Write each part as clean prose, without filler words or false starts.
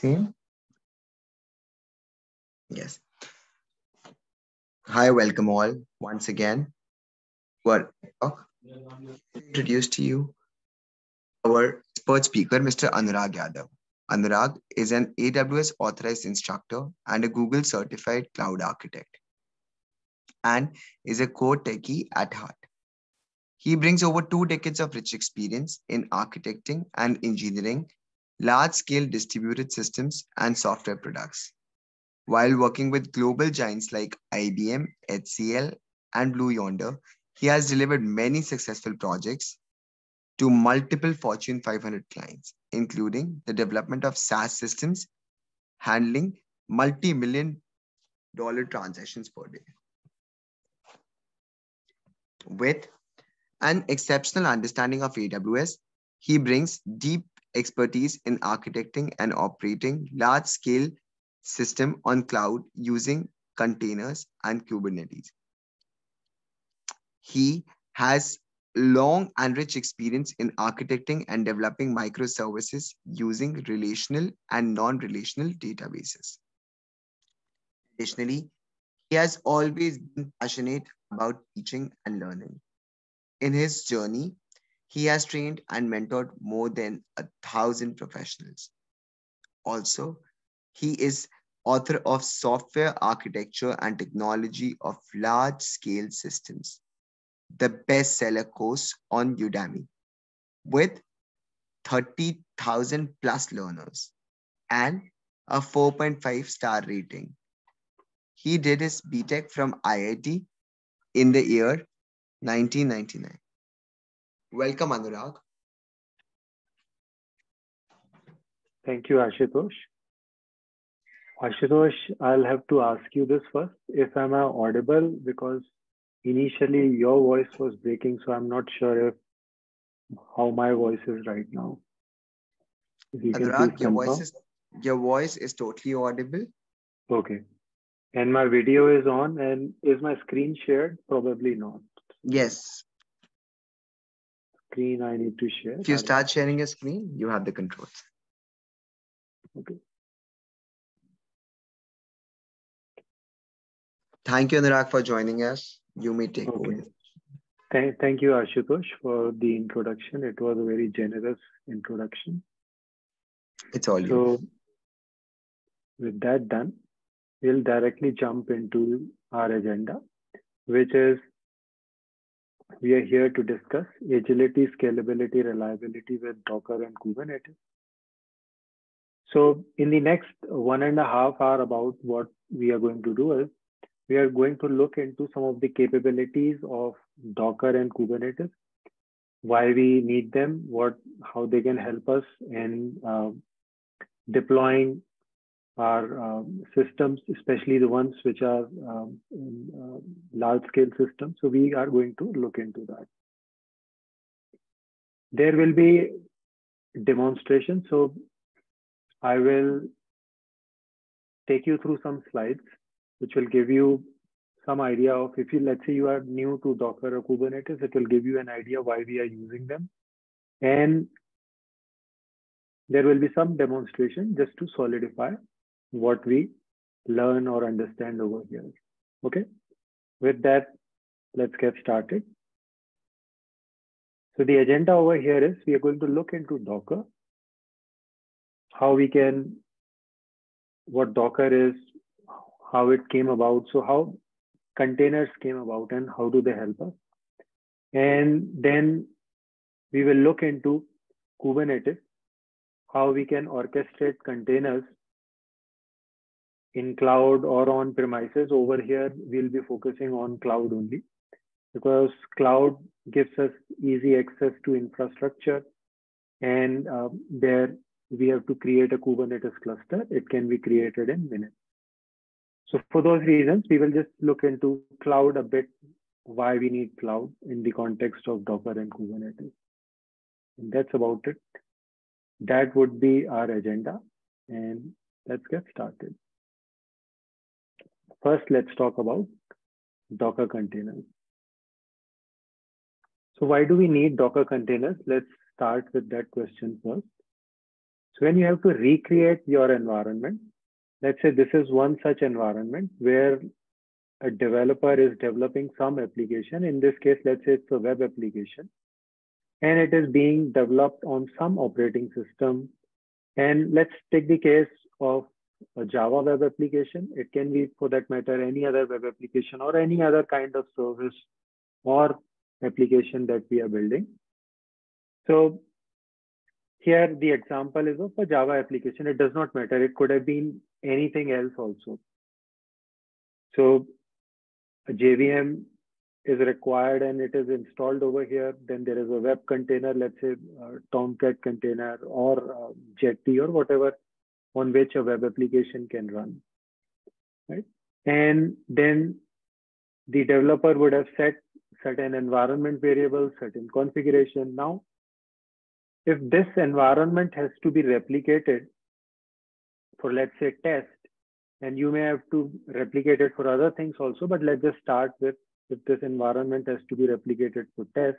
Same? Yes. Hi, welcome all once again. We're introduced to you our expert speaker, Mr. Anurag Yadav. Anurag is an AWS authorized instructor and a Google certified cloud architect, and is a core techie at heart. He brings over 2 decades of rich experience in architecting and engineering large-scale distributed systems and software products, while working with global giants like IBM, HCL, and Blue Yonder. He has delivered many successful projects to multiple Fortune 500 clients, including the development of SaaS systems, handling multi-million-dollar transactions per day. With an exceptional understanding of AWS, he brings deep expertise in architecting and operating large-scale system on cloud using containers and Kubernetes. He has long and rich experience in architecting and developing microservices using relational and non-relational databases. Additionally, he has always been passionate about teaching and learning. In his journey, he has trained and mentored more than 1,000 professionals. Also, he is author of Software Architecture and Technology of Large Scale Systems, the bestseller course on Udemy, with 30,000 plus learners and a 4.5-star rating. He did his BTech from IIT in the year 1999. Welcome, Anurag. Thank you, Ashutosh. Ashutosh, I'll have to ask you this first, if I'm audible, because initially your voice was breaking, so I'm not sure how my voice is right now. Anurag, your voice is totally audible. Okay. And my video is on, and is my screen shared? Probably not. Yes. Screen I need to share. If you start sharing a screen, you have the controls. Okay. Thank you, Anurag, for joining us. You may take over. Thank you, Ashutosh, for the introduction. It was a very generous introduction. It's all yours. So, with that done, we'll directly jump into our agenda, which is we are here to discuss agility, scalability, reliability with Docker and Kubernetes. So in the next 1.5 hours, about what we are going to do is we are going to look into some of the capabilities of Docker and Kubernetes, why we need them, how they can help us in deploying our systems, especially the ones which are large scale systems. So we are going to look into that. There will be demonstrations. So I will take you through some slides, which will give you some idea of, if you, let's say you are new to Docker or Kubernetes, it will give you an idea why we are using them. And there will be some demonstration just to solidify what we learn or understand over here. Okay, with that, let's get started. So the agenda over here is we are going to look into Docker, what Docker is, how it came about, so how containers came about and how do they help us. And then we will look into Kubernetes, how we can orchestrate containers in cloud or on premises. Over here, we'll be focusing on cloud only, because cloud gives us easy access to infrastructure, and there we have to create a Kubernetes cluster. It can be created in minutes. So for those reasons, we will just look into cloud a bit, why we need cloud in the context of Docker and Kubernetes. And that's about it. That would be our agenda, and let's get started. First, let's talk about Docker containers. So why do we need Docker containers? Let's start with that question first. So when you have to recreate your environment, let's say this is one such environment where a developer is developing some application. In this case, let's say it's a web application, and it is being developed on some operating system. And let's take the case of a Java web application. It can be, for that matter, any other web application or any other kind of service or application that we are building. So here the example is of a Java application. It does not matter. It could have been anything else also. So a JVM is required and it is installed over here. Then there is a web container, let's say Tomcat container or Jetty or whatever, on which a web application can run, right? And then the developer would have set certain environment variables, certain configuration. Now, if this environment has to be replicated for, let's say, test, and you may have to replicate it for other things also, but let's just start with if this environment has to be replicated for test,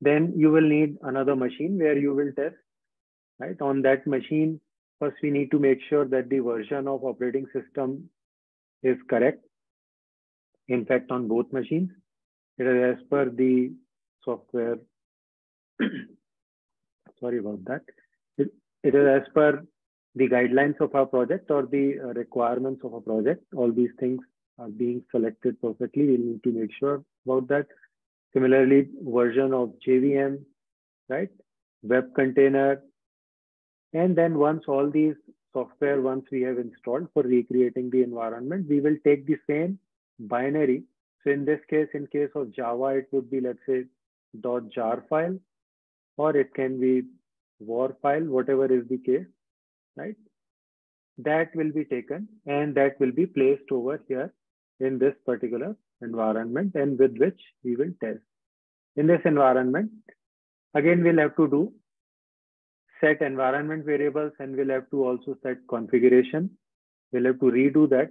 then you will need another machine where you will test, right? On that machine, first we need to make sure that the version of operating system is correct. In fact, on both machines, it is as per the software. Sorry about that. It is as per the guidelines of our project or the requirements of a project. All these things are being selected perfectly. We need to make sure about that. Similarly, version of JVM, right? Web container. And then once all these software, once we have installed for recreating the environment, we will take the same binary. So in this case, in case of Java, it would be, let's say, .jar file, or it can be war file, whatever is the case, right? That will be taken and that will be placed over here in this particular environment and with which we will test. In this environment, again, we'll have to do set environment variables and we'll have to also set configuration. We'll have to redo that.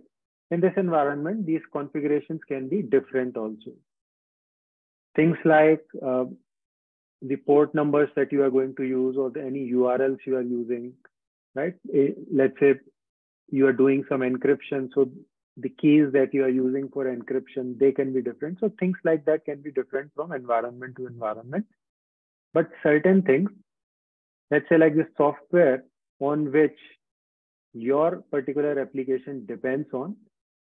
In this environment, these configurations can be different also. Things like the port numbers that you are going to use or any URLs you are using, right? Let's say you are doing some encryption. So the keys that you are using for encryption, they can be different. So things like that can be different from environment to environment. But certain things, let's say like the software on which your particular application depends on,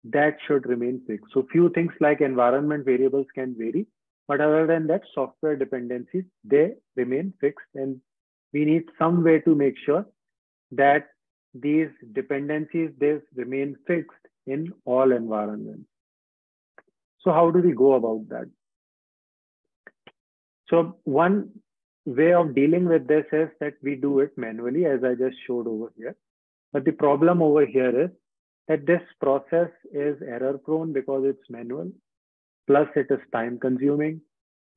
that should remain fixed. So few things like environment variables can vary, but other than that, software dependencies, they remain fixed. And we need some way to make sure that these dependencies, they remain fixed in all environments. So how do we go about that? So one way of dealing with this is that we do it manually, as I just showed over here. But the problem over here is that this process is error prone because it's manual, plus it is time consuming.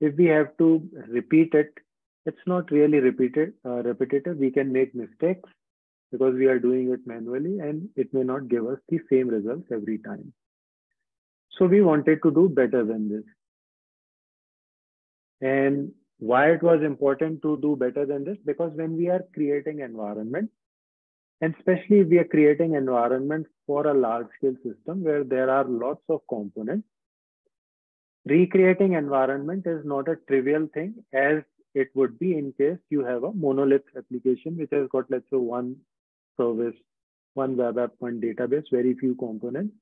If we have to repeat it, it's not really repetitive. We can make mistakes because we are doing it manually and it may not give us the same results every time. So we wanted to do better than this. And why it was important to do better than this? Because when we are creating environment, and especially if we are creating environment for a large scale system where there are lots of components, recreating environment is not a trivial thing as it would be in case you have a monolith application, which has got, let's say, one service, one web app, one database, very few components.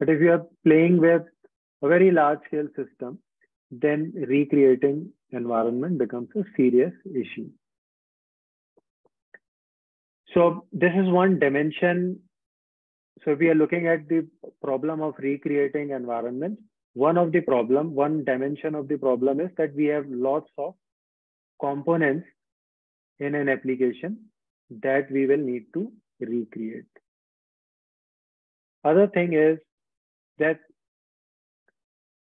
But if you are playing with a very large scale system, then recreating environment becomes a serious issue. So this is one dimension. So we are looking at the problem of recreating environment. One dimension of the problem is that we have lots of components in an application that we will need to recreate. Other thing is that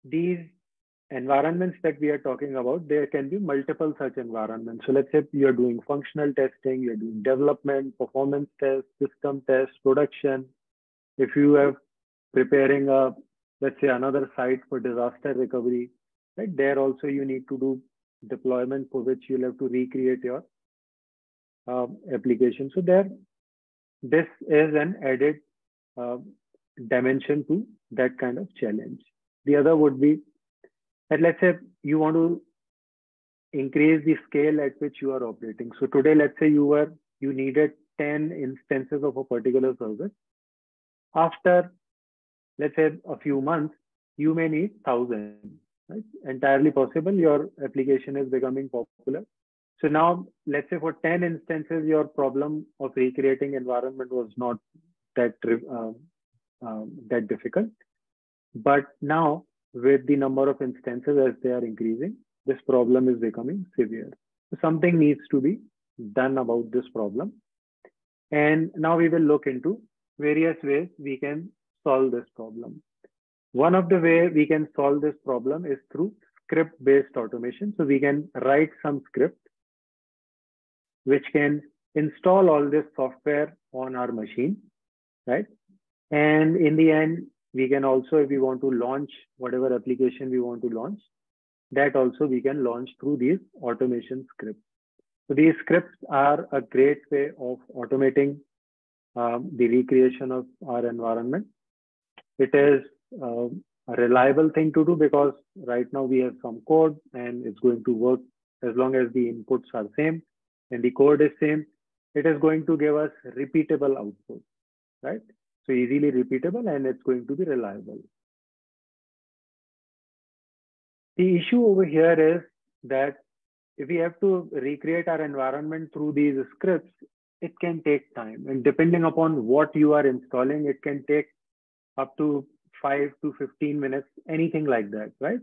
these environments that we are talking about, there can be multiple such environments. So let's say you're doing functional testing, you're doing development, performance tests, system tests, production. If you are preparing a, let's say, another site for disaster recovery, right? There also you need to do deployment, for which you'll have to recreate your application. So there, this is an added dimension to that kind of challenge. The other would be that, let's say you want to increase the scale at which you are operating. So today, let's say you needed 10 instances of a particular service. After, let's say, a few months, you may need 1,000. Right? Entirely possible. Your application is becoming popular. So now, let's say for 10 instances, your problem of recreating environment was not that that difficult. But now, with the number of instances as they are increasing, this problem is becoming severe. So something needs to be done about this problem. And now we will look into various ways we can solve this problem. One of the ways we can solve this problem is through script-based automation. So we can write some script which can install all this software on our machine, right? And in the end, we can also, if we want to launch whatever application we want to launch, that also we can launch through these automation scripts. So these scripts are a great way of automating the recreation of our environment. It is a reliable thing to do because right now we have some code and it's going to work as long as the inputs are same and the code is same. It is going to give us repeatable output, right? So easily repeatable, and it's going to be reliable. The issue over here is that if we have to recreate our environment through these scripts, it can take time. And depending upon what you are installing, it can take up to 5 to 15 minutes, anything like that, right?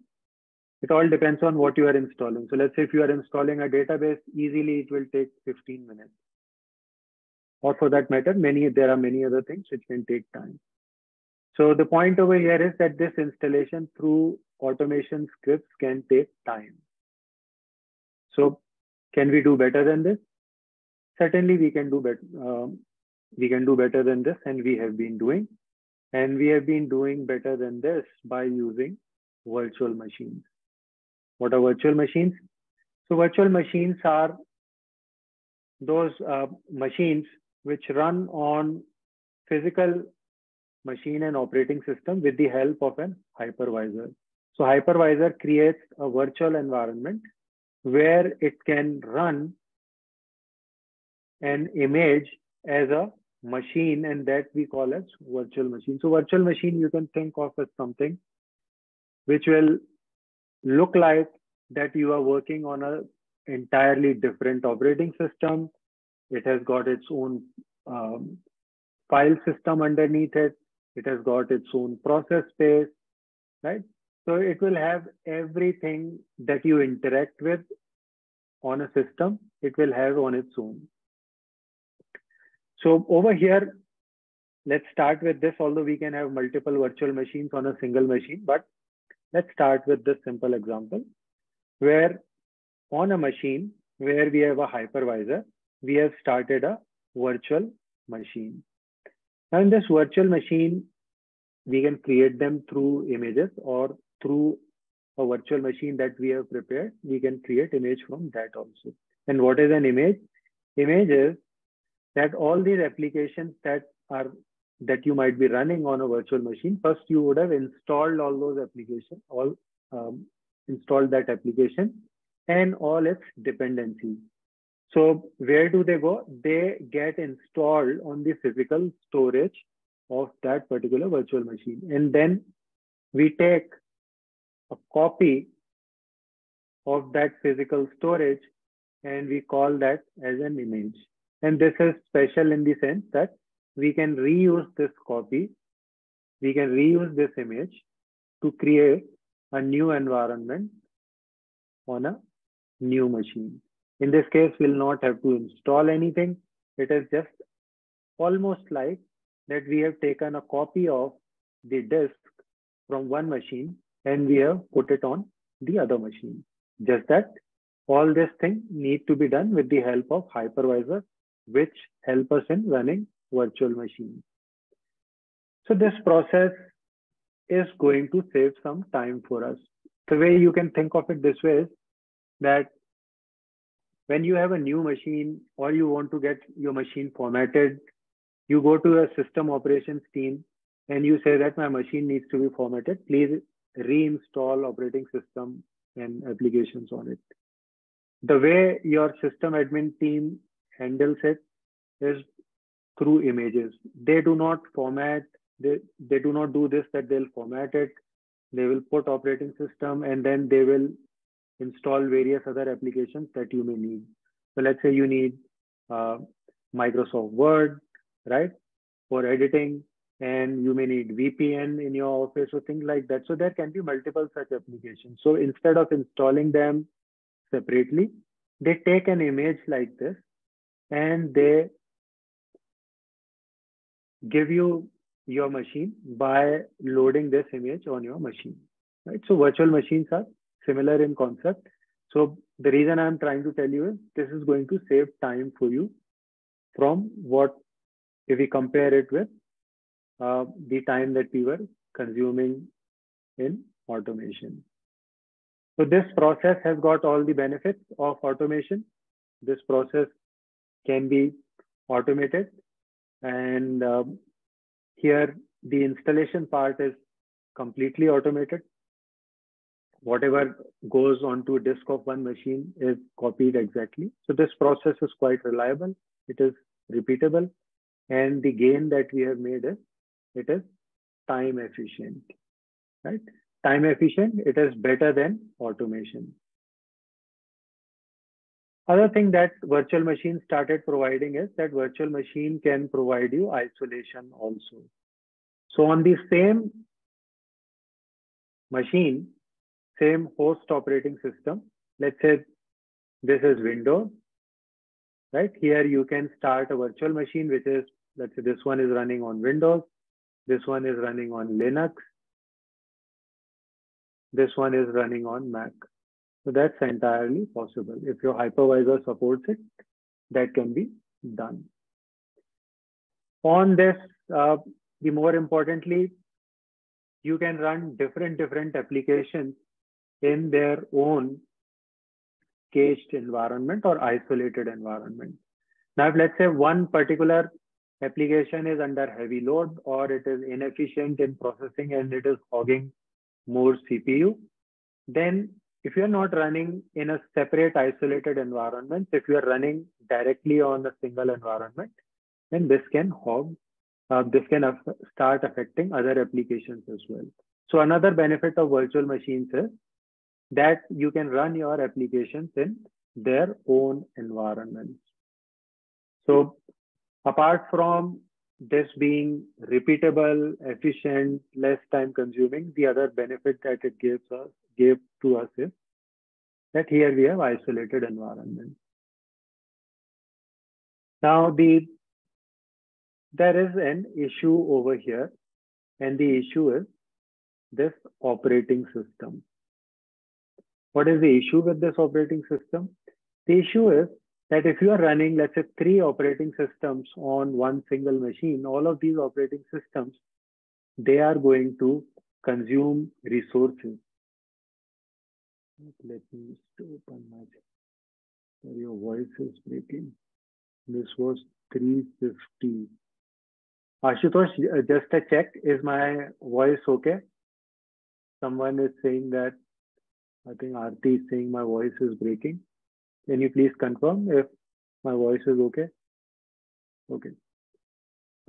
It all depends on what you are installing. So let's say if you are installing a database, easily it will take 15 minutes. Or for that matter, there are many other things which can take time. So the point over here is that this installation through automation scripts can take time. So can we do better than this? Certainly we can do better. We can do better than this, and we have been doing. And we have been doing better than this by using virtual machines. What are virtual machines? So virtual machines are those machines which run on physical machine and operating system with the help of an hypervisor. So hypervisor creates a virtual environment where it can run an image as a machine, and that we call as virtual machine. So virtual machine you can think of as something which will look like that you are working on an entirely different operating system. It has got its own file system underneath it. It has got its own process space, right? So it will have everything that you interact with on a system, it will have on its own. So over here, let's start with this, although we can have multiple virtual machines on a single machine, but let's start with this simple example where on a machine where we have a hypervisor, we have started a virtual machine. Now in this virtual machine, we can create them through images or through a virtual machine that we have prepared. We can create image from that also. And what is an image? Image is that all these applications that you might be running on a virtual machine, first you would have installed all those applications, installed that application and all its dependencies. So where do they go? They get installed on the physical storage of that particular virtual machine. And then we take a copy of that physical storage and we call that as an image. And this is special in the sense that we can reuse this copy. We can reuse this image to create a new environment on a new machine. In this case, we'll not have to install anything. It is just almost like that we have taken a copy of the disk from one machine and we have put it on the other machine. Just that all this thing need to be done with the help of hypervisor, which help us in running virtual machines. So this process is going to save some time for us. The way you can think of it this way is that when you have a new machine or you want to get your machine formatted, you go to a system operations team and you say that my machine needs to be formatted. Please reinstall operating system and applications on it. The way your system admin team handles it is through images. They do not format, they do not do this, that they'll format it. They will put operating system and then they will install various other applications that you may need. So let's say you need Microsoft Word, right, for editing, and you may need VPN in your office or things like that. So there can be multiple such applications. So instead of installing them separately, they take an image like this and they give you your machine by loading this image on your machine, right? So virtual machines are similar in concept. So the reason I'm trying to tell you is this is going to save time for you from what, if we compare it with the time that we were consuming in automation. So this process has got all the benefits of automation. This process can be automated. And here, the installation part is completely automated. Whatever goes onto disk of one machine is copied exactly. So this process is quite reliable. It is repeatable. And the gain that we have made is, it is time efficient, right? Time efficient, it is better than automation. Other thing that virtual machine started providing is that virtual machine can provide you isolation also. So on the same machine, same host operating system, let's say this is Windows, right? Here you can start a virtual machine, which is, let's say this one is running on Windows, this one is running on Linux, this one is running on Mac. So that's entirely possible. If your hypervisor supports it, that can be done. On this, the more importantly, you can run different applications in their own caged environment or isolated environment. Now, if let's say one particular application is under heavy load or it is inefficient in processing and it is hogging more CPU, then if you're not running in a separate isolated environment, if you're running directly on a single environment, then this can hog, this can start affecting other applications as well. So another benefit of virtual machines is that you can run your applications in their own environments. So apart from this being repeatable, efficient, less time consuming, the other benefit that it gives us, gave to us is that here we have isolated environment. Now there is an issue over here, and the issue is this operating system. What is the issue with this operating system? The issue is that if you are running, let's say, 3 operating systems on one single machine, all of these operating systems, they are going to consume resources. Let me open my, sorry, your voice is breaking. This was 350. Ashutosh, just a check. Is my voice okay? Someone is saying that, I think Aarti is saying my voice is breaking. Can you please confirm if my voice is okay? Okay.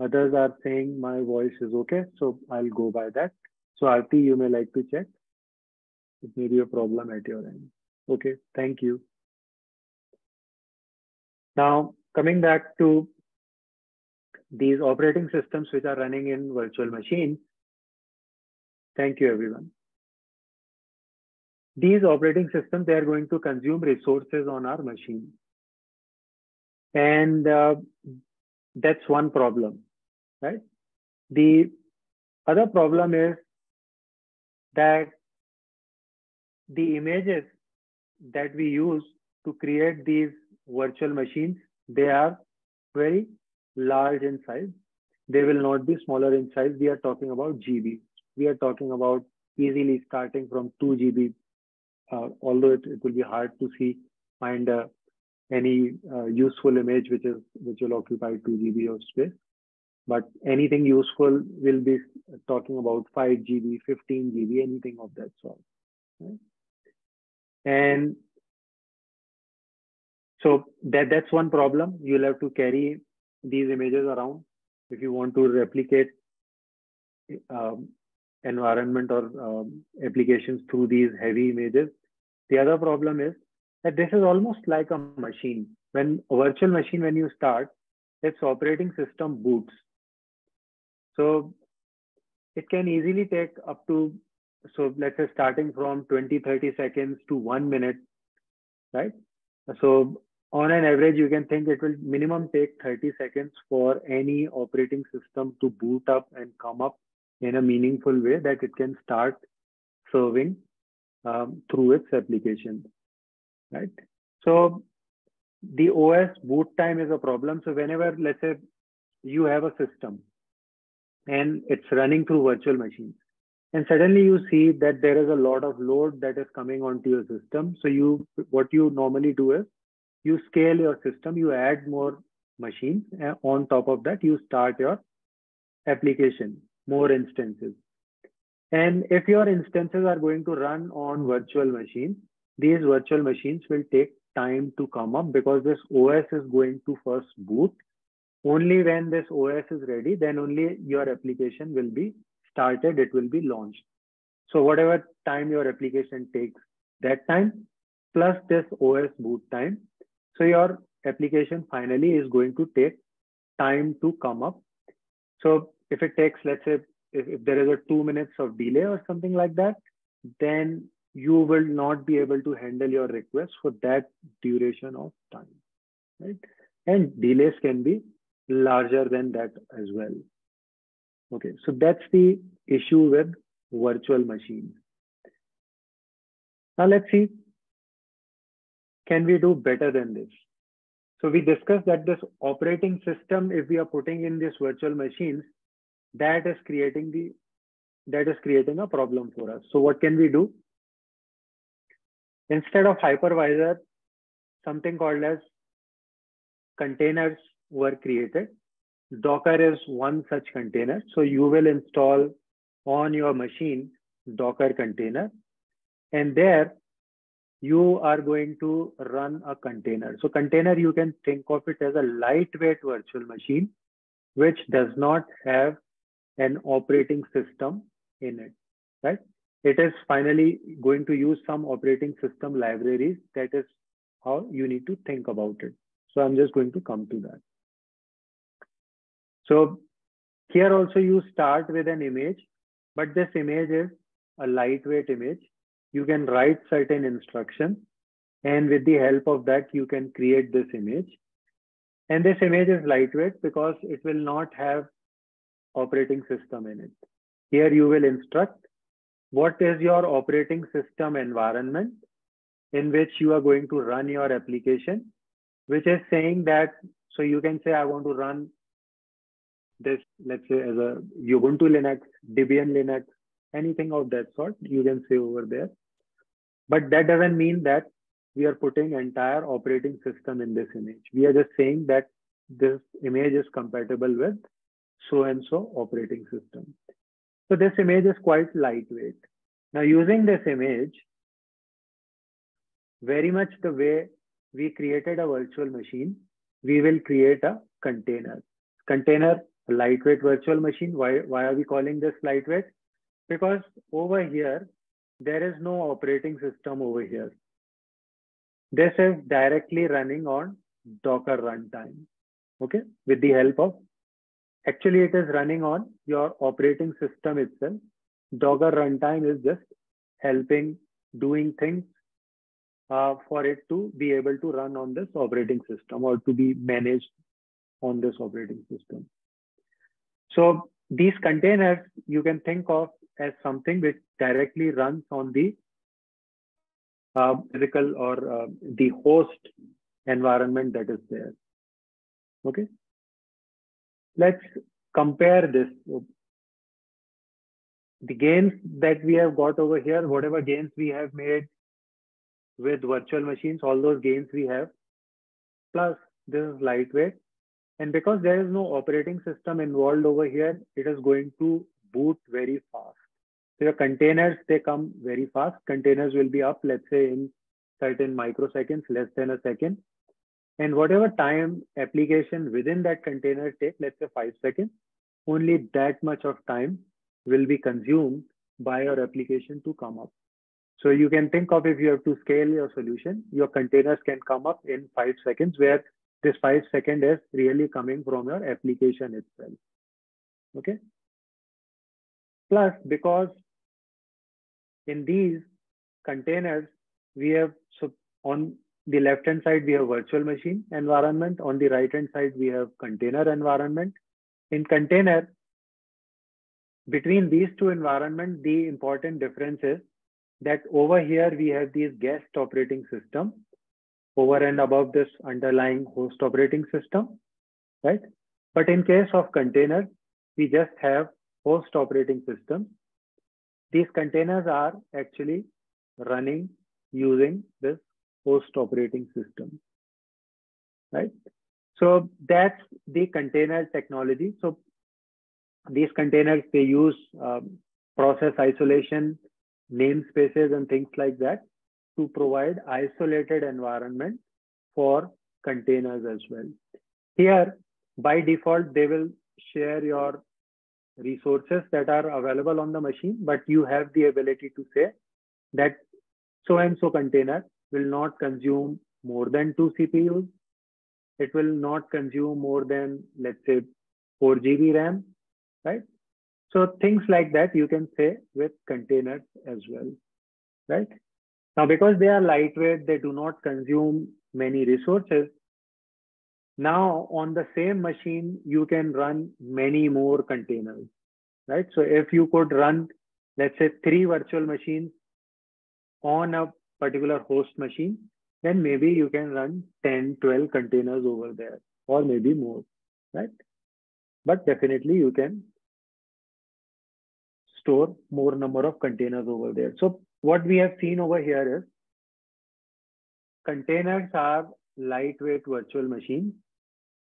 Others are saying my voice is okay. So I'll go by that. So Aarti, you may like to check. It may be a problem at your end. Okay, thank you. Now, coming back to these operating systems which are running in virtual machines. Thank you, everyone. These operating systems, they are going to consume resources on our machine. And that's one problem, right? The other problem is that the images that we use to create these virtual machines, they are very large in size. They will not be smaller in size. We are talking about GB. We are talking about easily starting from 2 GB, although it will be hard to find a any useful image which will occupy 2 GB of space. But anything useful will be talking about 5 GB, 15 GB, anything of that sort. Right? And so that's one problem. You'll have to carry these images around if you want to replicate environment or applications through these heavy images. The other problem is that this is almost like a machine. When you start, its operating system boots. So it can easily take up to, so let's say starting from 20, 30 seconds to 1 minute, right? So on an average, you can think it will minimum take 30 seconds for any operating system to boot up and come up in a meaningful way that it can start serving through its application, right? So the OS boot time is a problem. So whenever, let's say, you have a system and it's running through virtual machines, and suddenly you see that there is a lot of load that is coming onto your system. So you, what you normally do is you scale your system, you add more machines, and on top of that, you start your application, more instances. And if your instances are going to run on virtual machines, these virtual machines will take time to come up because this OS is going to first boot. Only when this OS is ready, then only your application will be started, it will be launched. So whatever time your application takes, that time plus this OS boot time. So your application finally is going to take time to come up. So if it takes, let's say, if there is a 2 minutes of delay or something like that, then you will not be able to handle your request for that duration of time, right? And delays can be larger than that as well. Okay, so that's the issue with virtual machines. Now let's see, can we do better than this? So we discussed that this operating system, if we are putting in these virtual machines, that is creating a problem for us. So what can we do? Instead of hypervisor, something called as containers were created. Docker is one such container. So you will install on your machine Docker container, and there you are going to run a container. So container, you can think of it as a lightweight virtual machine, which does not have an operating system in it, right? It is finally going to use some operating system libraries. That is how you need to think about it. So I'm just going to come to that. So here also you start with an image, but this image is a lightweight image. You can write certain instructions, and with the help of that, you can create this image. And this image is lightweight because it will not have operating system in it. Here you will instruct what is your operating system environment in which you are going to run your application, which is saying that, so you can say, I want to run this, let's say, as a Ubuntu Linux, Debian Linux, anything of that sort, you can say over there. But that doesn't mean that we are putting entire operating system in this image. We are just saying that this image is compatible with so-and-so operating system. So this image is quite lightweight. Now, using this image, very much the way we created a virtual machine, we will create a container. Container, a lightweight virtual machine. Why are we calling this lightweight? Because over here, there is no operating system over here. This is directly running on Docker runtime, okay? With the help of, actually it is running on your operating system itself. Docker runtime is just helping, doing things for it to be able to run on this operating system or to be managed on this operating system. So these containers, you can think of as something which directly runs on the physical or the host environment that is there. Okay, let's compare this. The gains that we have got over here, whatever gains we have made with virtual machines, all those gains we have Plus, this is lightweight. And because there is no operating system involved over here, it is going to boot very fast. So your containers, they come very fast. Containers will be up, let's say, in certain microseconds, less than a second. And whatever time application within that container takes, let's say 5 seconds, only that much of time will be consumed by your application to come up. So you can think of, if you have to scale your solution, your containers can come up in 5 seconds, where this 5 seconds is really coming from your application itself. Okay. Plus, because in these containers, we have, so on the left-hand side, we have virtual machine environment. On the right-hand side, we have container environment. In container, between these two environments, the important difference is that over here, we have these guest operating system over and above this underlying host operating system, right? But in case of containers, we just have host operating system. These containers are actually running using this host operating system, right? So that's the container technology. So these containers, they use process isolation, namespaces, and things like that to provide isolated environment for containers as well. Here, by default, they will share your resources that are available on the machine, but you have the ability to say that so-and-so container will not consume more than 2 CPUs. It will not consume more than, let's say, 4 GB RAM, right? So things like that you can say with containers as well, right? Now, because they are lightweight, they do not consume many resources. Now, on the same machine, you can run many more containers, right? So if you could run, let's say, 3 virtual machines on a particular host machine, then maybe you can run 10, 12 containers over there, or maybe more, right? But definitely you can store more number of containers over there. So what we have seen over here is containers are lightweight virtual machines,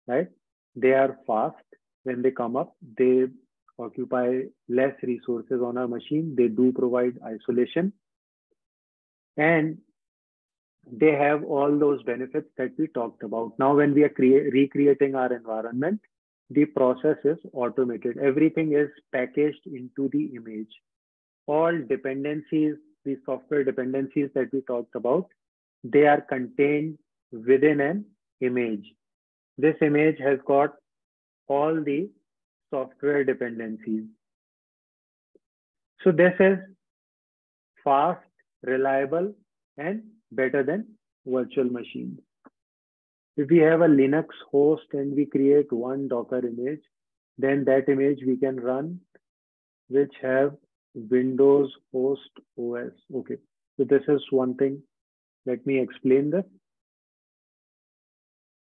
right? They are fast when they come up. They occupy less resources on our machine. They do provide isolation. And they have all those benefits that we talked about. Now, when we are recreating our environment, the process is automated. Everything is packaged into the image. All dependencies, the software dependencies that we talked about, they are contained within an image. This image has got all the software dependencies. So this is fast, reliable, and better than virtual machines. If we have a Linux host and we create one Docker image, then that image we can run, which have Windows host OS. Okay, so this is one thing. Let me explain this.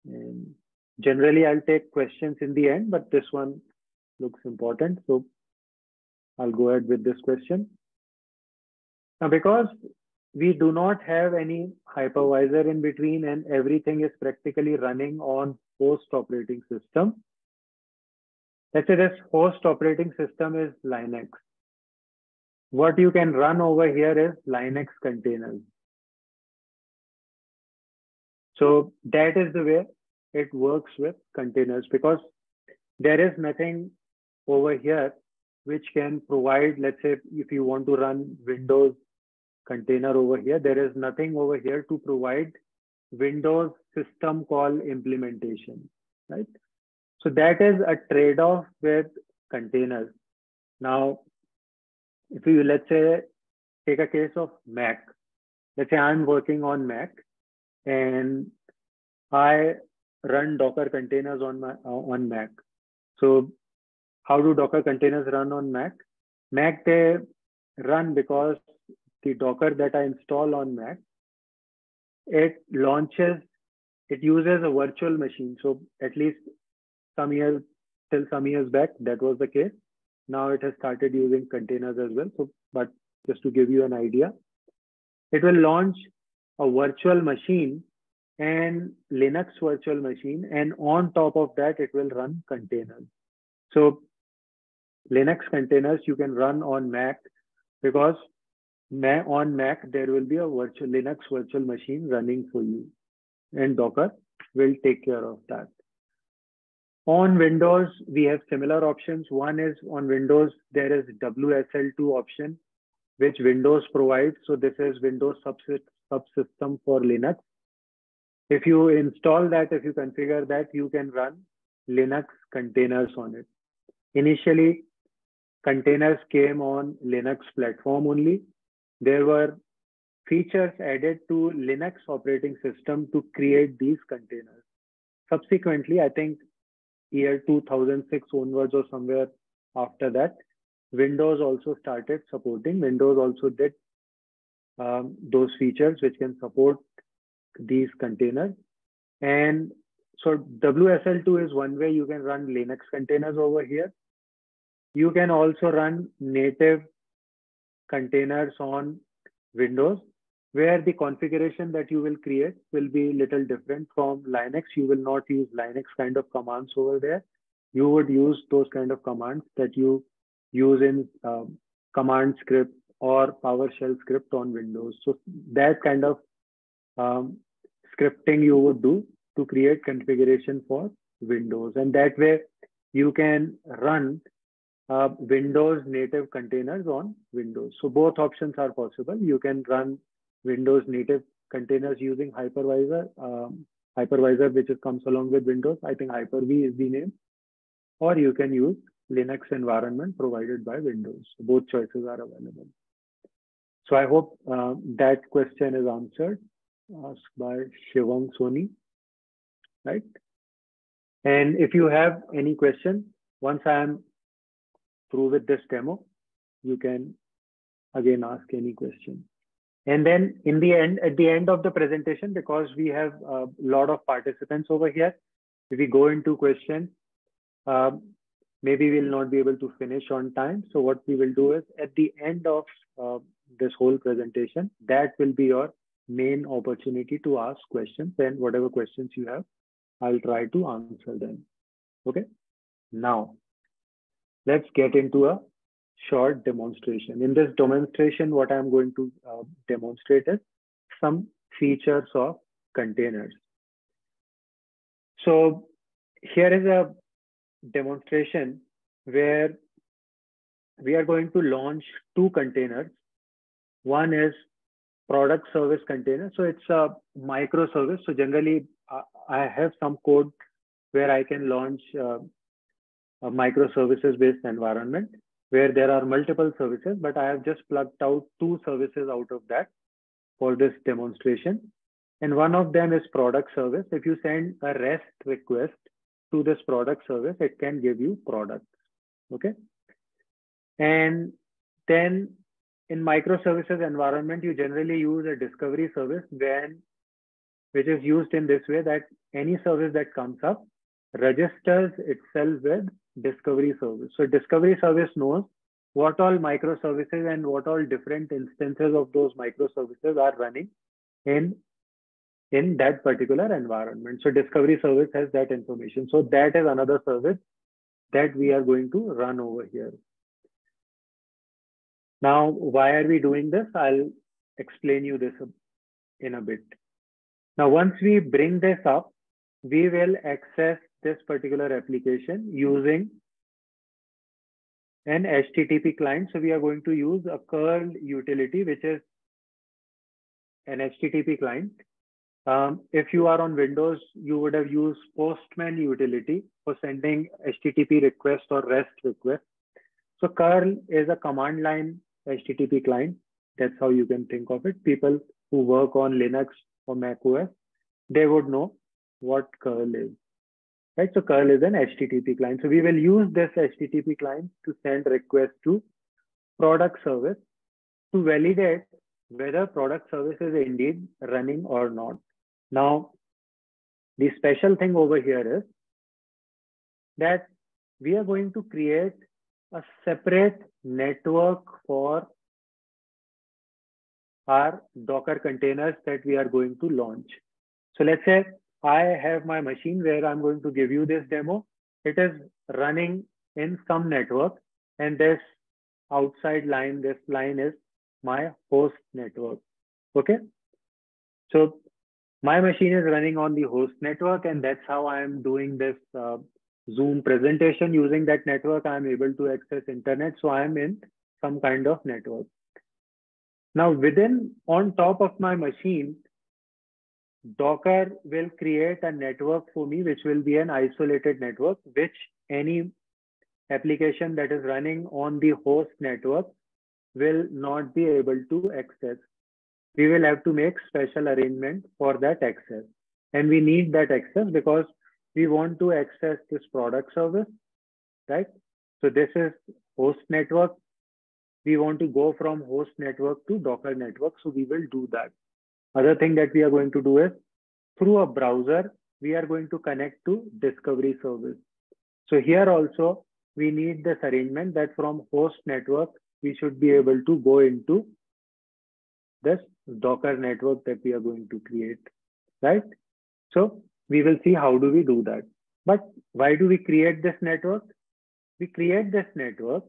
And generally, I'll take questions in the end, but this one looks important. So I'll go ahead with this question. Now, because we do not have any hypervisor in between and everything is practically running on host operating system. Let's say this host operating system is Linux. What you can run over here is Linux containers. So that is the way it works with containers, because there is nothing over here which can provide, let's say, if you want to run Windows container over here, there is nothing over here to provide Windows system call implementation, right? So that is a trade-off with containers. Now, if you, let's say, take a case of Mac, let's say I'm working on Mac and I run Docker containers on Mac. So how do Docker containers run on Mac? Mac, they run because the Docker that I install on Mac, it launches, it uses a virtual machine. So at least till some years back, that was the case. Now it has started using containers as well. So, but just to give you an idea, it will launch a virtual machine and Linux virtual machine. And on top of that, it will run containers. So Linux containers you can run on Mac, because on Mac, there will be a virtual Linux virtual machine running for you. And Docker will take care of that. On Windows, we have similar options. One is on Windows, there is WSL2 option, which Windows provides. So this is Windows subsystem for Linux. If you install that, if you configure that, you can run Linux containers on it. Initially, containers came on Linux platform only. There were features added to Linux operating system to create these containers. Subsequently, I think year 2006 onwards or somewhere after that, Windows also started supporting. Windows also did those features which can support these containers. And so WSL2 is one way you can run Linux containers over here. You can also run native containers on Windows, where the configuration that you will create will be a little different from Linux. You will not use Linux kind of commands over there. You would use those kind of commands that you use in command script or PowerShell script on Windows. So that kind of scripting you would do to create configuration for Windows. And that way you can run Windows native containers on Windows. So both options are possible. You can run Windows native containers using hypervisor, which comes along with Windows. I think Hyper-V is the name. Or you can use Linux environment provided by Windows. Both choices are available. So I hope that question is answered, asked by Shivang Soni, right? And if you have any question, once I am through with this demo, you can again ask any question. And then in the end, at the end of the presentation, because we have a lot of participants over here, if we go into questions, maybe we'll not be able to finish on time. So what we will do is at the end of this whole presentation, that will be your main opportunity to ask questions, and whatever questions you have, I'll try to answer them. Okay, now let's get into a short demonstration. In this demonstration, what I'm going to demonstrate is some features of containers. So here is a demonstration where we are going to launch two containers. One is product service container. So it's a microservice. So generally I have some code where I can launch a microservices based environment where there are multiple services, but I have just plucked out two services out of that for this demonstration. And one of them is product service. If you send a REST request to this product service, it can give you products, okay? And then in microservices environment, you generally use a discovery service which is used in this way that any service that comes up registers itself with discovery service. So discovery service knows what all microservices and what all different instances of those microservices are running in that particular environment. So discovery service has that information. So that is another service that we are going to run over here. Now, why are we doing this? I'll explain you this in a bit. Now, once we bring this up, we will access this particular application using an HTTP client. So we are going to use a curl utility, which is an HTTP client. If you are on Windows, you would have used Postman utility for sending HTTP requests or REST requests. So curl is a command line HTTP client. That's how you can think of it. People who work on Linux or macOS, they would know what curl is. Right, so curl is an HTTP client. So we will use this HTTP client to send requests to product service to validate whether product service is indeed running or not. Now, the special thing over here is that we are going to create a separate network for our Docker containers that we are going to launch. So let's say I have my machine where I'm going to give you this demo. It is running in some network, and this outside line, this line is my host network. Okay. So my machine is running on the host network, and that's how I am doing this Zoom presentation. Using that network, I am able to access internet. So I am in some kind of network. Now within, on top of my machine, Docker will create a network for me, which will be an isolated network, which any application that is running on the host network will not be able to access. We will have to make special arrangement for that access. And we need that access because we want to access this product service, right? So this is host network. We want to go from host network to Docker network. So we will do that. Other thing that we are going to do is through a browser, we are going to connect to discovery service. So here also, we need this arrangement that from host network, we should be able to go into this Docker network that we are going to create, right? So we will see how do we do that. But why do we create this network? We create this network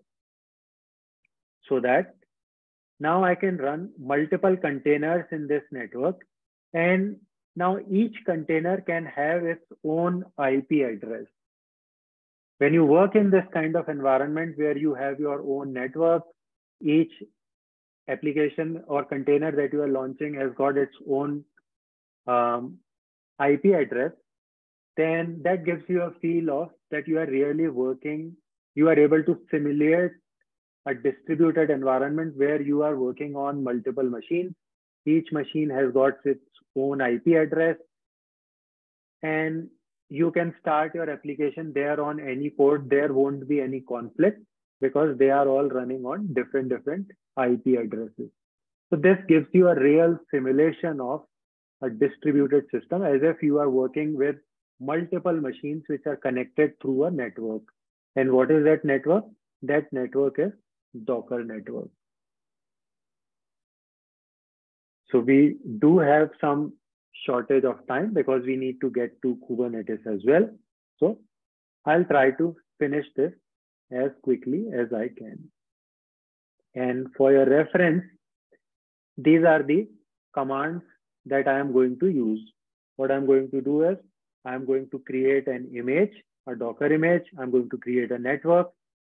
so that now I can run multiple containers in this network. And now each container can have its own IP address. When you work in this kind of environment where you have your own network, each application or container that you are launching has got its own IP address, then that gives you a feel of that you are really working. You are able to simulate a distributed environment where you are working on multiple machines. Each machine has got its own IP address, and you can start your application there on any port. There won't be any conflict because they are all running on different IP addresses. So this gives you a real simulation of a distributed system as if you are working with multiple machines which are connected through a network. And what is that network? That network is Docker network. So we do have some shortage of time because we need to get to Kubernetes as well. So I'll try to finish this as quickly as I can. And for your reference, these are the commands that I am going to use. What I'm going to do is I'm going to create an image, a Docker image. I'm going to create a network.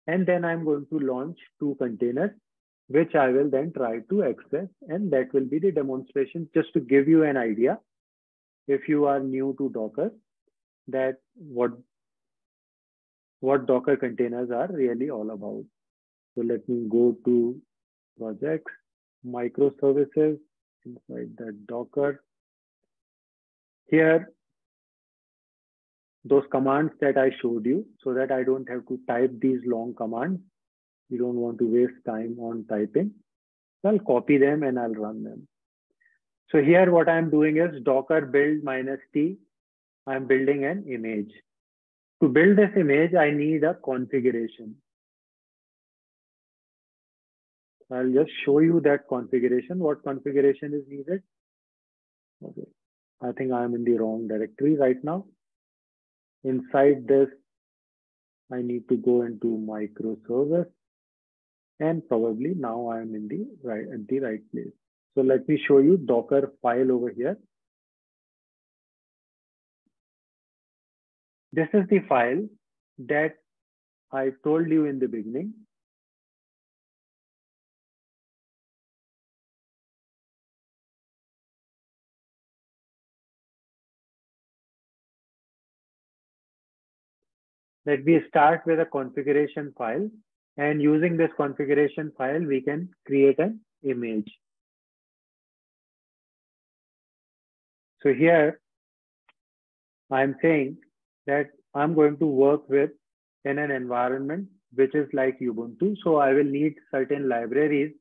And then I'm going to launch two containers, which I will then try to access. And that will be the demonstration just to give you an idea, if you are new to Docker, that what Docker containers are really all about. So let me go to projects, microservices, inside the Docker. Here, those commands that I showed you, so that I don't have to type these long commands. You don't want to waste time on typing. So I'll copy them and I'll run them. So here what I'm doing is Docker build -t. I'm building an image. To build this image, I need a configuration. I'll just show you that configuration. What configuration is needed? Okay. I think I'm in the wrong directory right now. Inside this, I need to go into microservice, and probably now I am in the right, at the right place. So let me show you Docker file over here. This is the file that I told you in the beginning. Let me start with a configuration file, and using this configuration file, we can create an image. So here I'm saying that I'm going to work with in an environment which is like Ubuntu. So I will need certain libraries.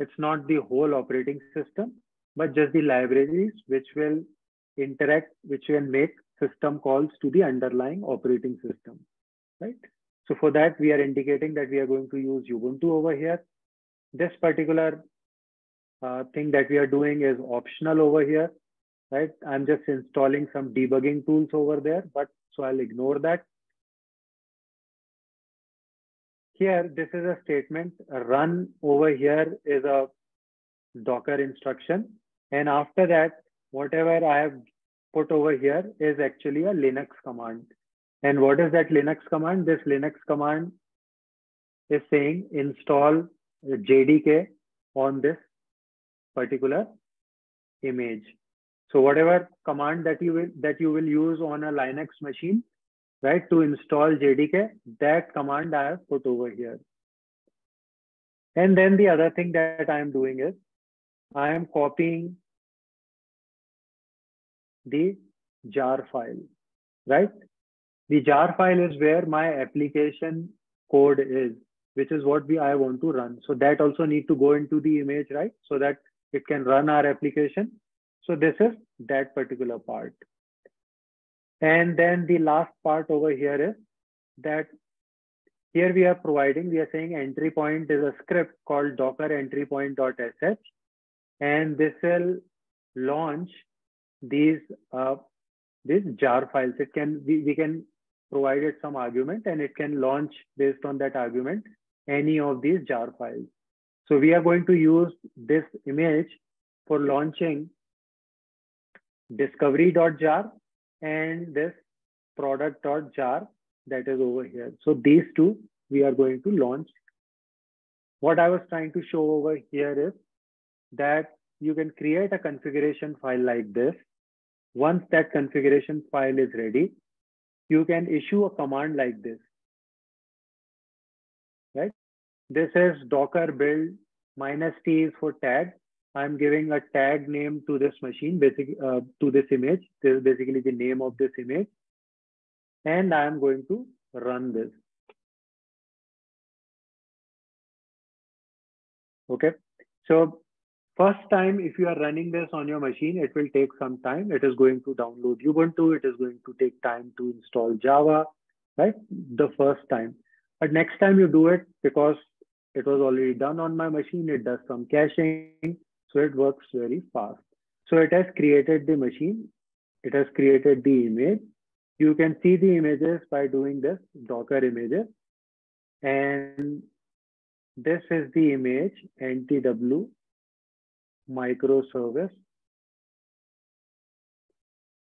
It's not the whole operating system, but just the libraries which will interact, which will make system calls to the underlying operating system. Right. So for that, we are indicating that we are going to use Ubuntu over here. This particular thing that we are doing is optional over here. right? I'm just installing some debugging tools over there, but so I'll ignore that. Here, this is a statement. Run over here is a Docker instruction. And after that, whatever I have put over here is actually a Linux command. And what is that Linux command? This Linux command is saying install JDK on this particular image. So whatever command that you will use on a Linux machine, right, to install JDK, that command I have put over here. And then the other thing that I am doing is I am copying the jar file, right? The jar file is where my application code is, which is what I want to run. So that also need to go into the image, right? So that it can run our application. So this is that particular part. And then the last part over here is that here we are saying entry point is a script called docker entry point.sh, and this will launch these jar files. It can, we can provide it some argument and it can launch based on that argument any of these jar files. So we are going to use this image for launching discovery.jar and this product.jar that is over here. So these two we are going to launch. What I was trying to show over here is that you can create a configuration file like this. Once that configuration file is ready, you can issue a command like this, right? This is docker build -t is for tag. I'm giving a tag name to this machine, to this image. This is basically the name of this image. And I'm going to run this. Okay. So first time, if you are running this on your machine, it will take some time. It is going to download Ubuntu. It is going to take time to install Java, right? The first time. But next time you do it, because it was already done on my machine, it does some caching. So it works very fast. So it has created the machine. It has created the image. You can see the images by doing this Docker images. And this is the image NTW microservice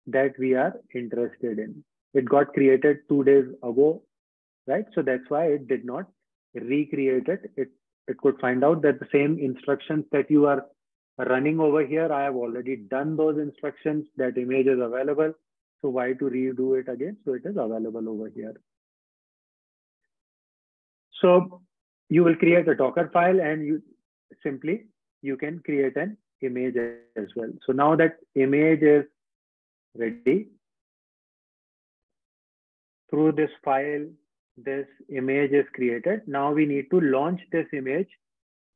that we are interested in. It got created 2 days ago, right? So that's why it did not recreate it. It could find out that the same instructions that you are running over here, I have already done those instructions. That image is available. So why to redo it again? So it is available over here. So you will create a Docker file and you can create an image as well. So now that image is ready, through this file, this image is created. Now we need to launch this image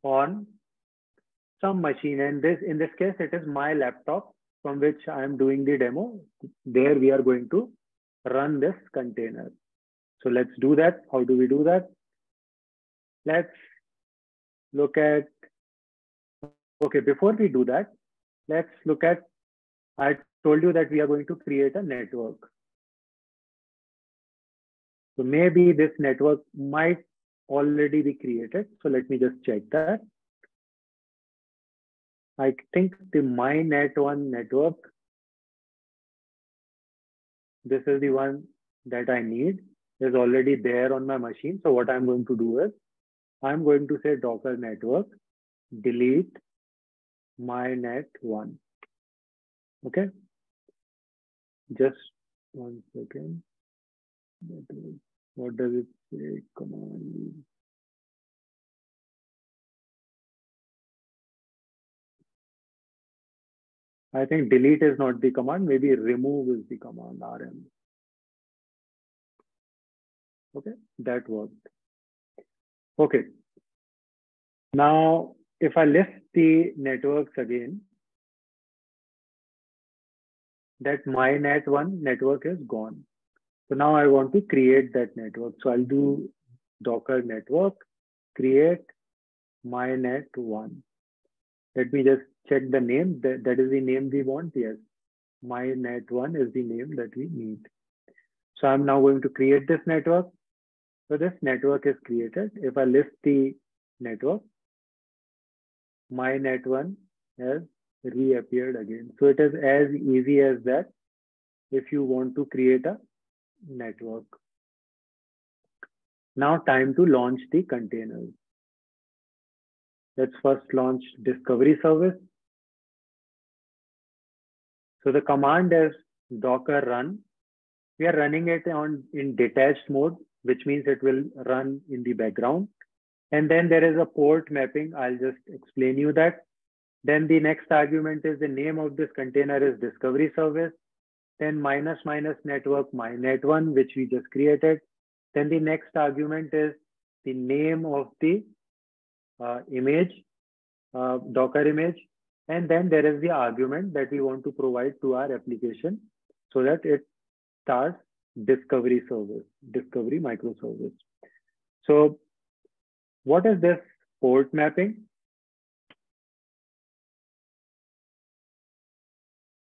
on some machine, and this, in this case, it is my laptop from which I am doing the demo. There we are going to run this container. So let's do that. How do we do that? Let's look at, okay, before we do that, let's look at, I told you that we are going to create a network. So maybe this network might already be created. So let me just check that. I think the MyNet1 network, this is the one that I need, is already there on my machine. So what I'm going to do is, I'm going to say Docker network, delete MyNet1. Okay. Just 1 second. What does it say? Come on. I think delete is not the command. Maybe remove is the command, RM. Okay, that worked. Okay. Now, if I list the networks again, that MyNet1 network is gone. So now I want to create that network. So I'll do Docker network, create MyNet1. Let me just check the name. That is the name we want. Yes. mynet1 is the name that we need. So I'm now going to create this network. So this network is created. If I list the network, mynet1 has reappeared again. So it is as easy as that if you want to create a network. Now time to launch the containers. Let's first launch discovery service. So the command is docker run. We are running it in detached mode, which means it will run in the background. And then there is a port mapping. I'll just explain you that. Then the next argument is the name of this container is discovery service. Then ---- network mynet1, which we just created. Then the next argument is the name of the image, Docker image. And then there is the argument that we want to provide to our application so that it starts discovery service, discovery microservice. So what is this port mapping?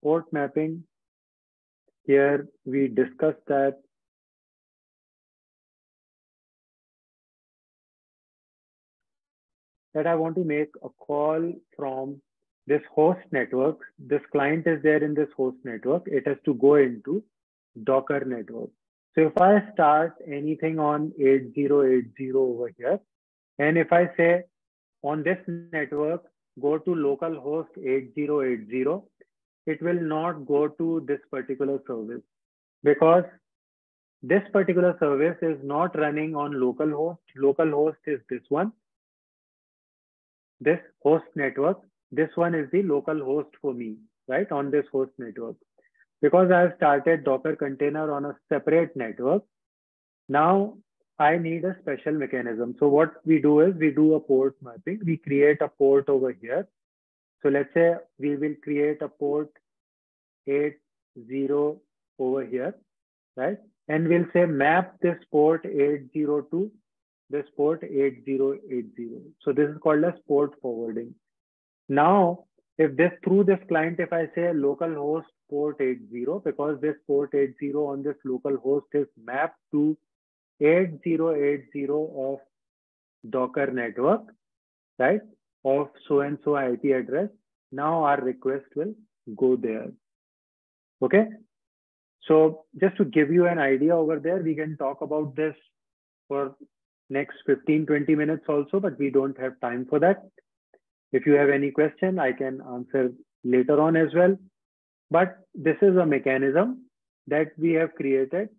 Port mapping, here we discussed that. That I want to make a call from this host network. This client is there in this host network. It has to go into Docker network. So if I start anything on 8080 over here, and if I say on this network, go to localhost 8080, it will not go to this particular service because this particular service is not running on localhost. Localhost is this one. This host network, this one is the local host for me, right? On this host network. Because I have started Docker container on a separate network, now I need a special mechanism. So what we do is we do a port mapping. We create a port over here. So let's say we will create a port 80 over here, right? And we'll say map this port 80 to this port 8080. So this is called as port forwarding. Now, if this through this client, if I say localhost port 80, because this port 80 on this local host is mapped to 8080 of Docker network, right? Of so-and-so IP address. Now our request will go there. Okay. So just to give you an idea over there, we can talk about this for next 15-20 minutes also, but we don't have time for that. If you have any question, I can answer later on as well. But this is a mechanism that we have created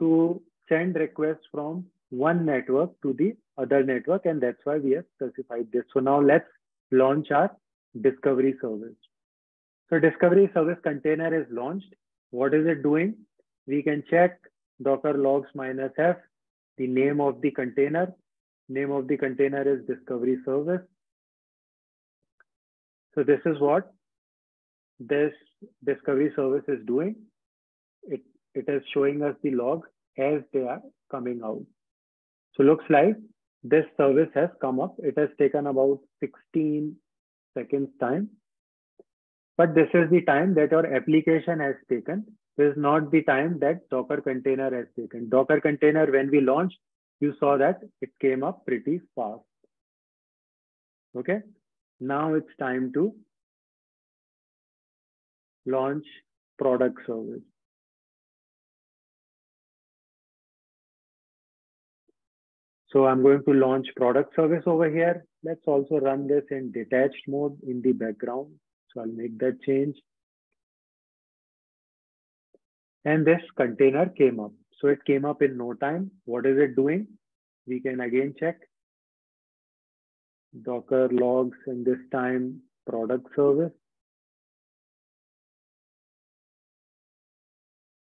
to send requests from one network to the other network, and that's why we have specified this. So now let's launch our discovery service. So discovery service container is launched. What is it doing? We can check docker logs -f. The name of the container. Name of the container is discovery service. So this is what this discovery service is doing. It is showing us the logs as they are coming out. So looks like this service has come up. It has taken about 16 seconds time. But this is the time that your application has taken. This is not the time that Docker container has taken. Docker container, when we launched, you saw that it came up pretty fast. Okay. Now it's time to launch product service. So I'm going to launch product service over here. Let's also run this in detached mode in the background. So I'll make that change. And this container came up. So it came up in no time. What is it doing? We can again check Docker logs and this time product service.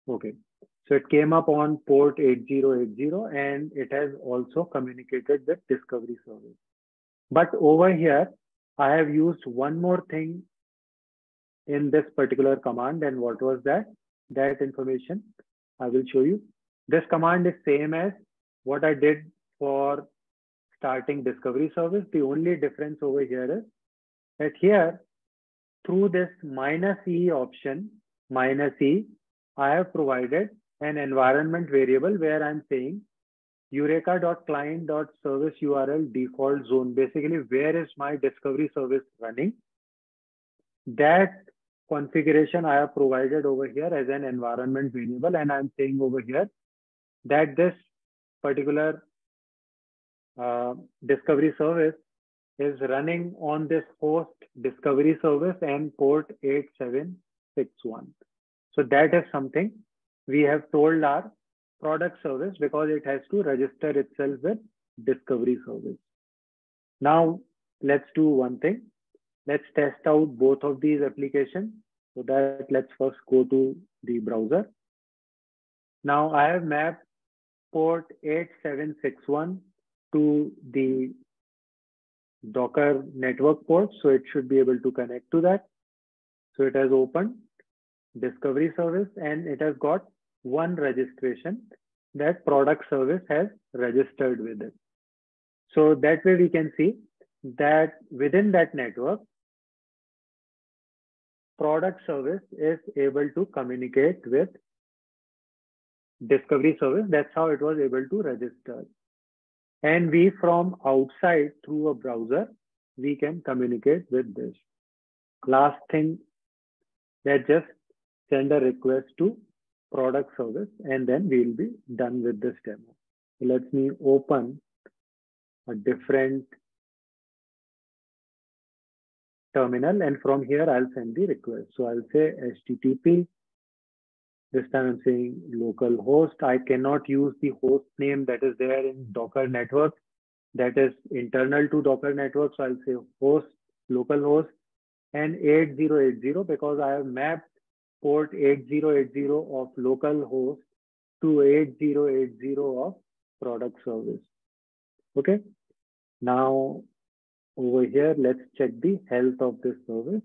Okay. So it came up on port 8080 and it has also communicated with discovery service. But over here, I have used one more thing in this particular command. And what was that? That information I will show you. This command is same as what I did for starting discovery service. The only difference over here is that here through this -e option, -e, I have provided an environment variable where I'm saying eureka.client.service URL default zone. Basically, where is my discovery service running? That configuration I have provided over here as an environment variable, and I'm saying over here that this particular discovery service is running on this host discovery service and port 8761. So that is something we have told our product service because it has to register itself with discovery service. Now let's do one thing. Let's test out both of these applications. So that let's first go to the browser. Now I have mapped port 8761 to the Docker network port, so it should be able to connect to that. So it has opened discovery service and it has got one registration that product service has registered with it. So that way we can see that within that network, product service is able to communicate with discovery service. That's how it was able to register. And we from outside through a browser, we can communicate with this. Last thing, let's just send a request to product service and then we'll be done with this demo. Let me open a different terminal and from here I'll send the request. So I'll say HTTP. This time I'm saying local host. I cannot use the host name that is there in Docker network. That is internal to Docker network. So I'll say host, local host and 8080 because I have mapped port 8080 of local host to 8080 of product service. Okay. Now over here, let's check the health of this service.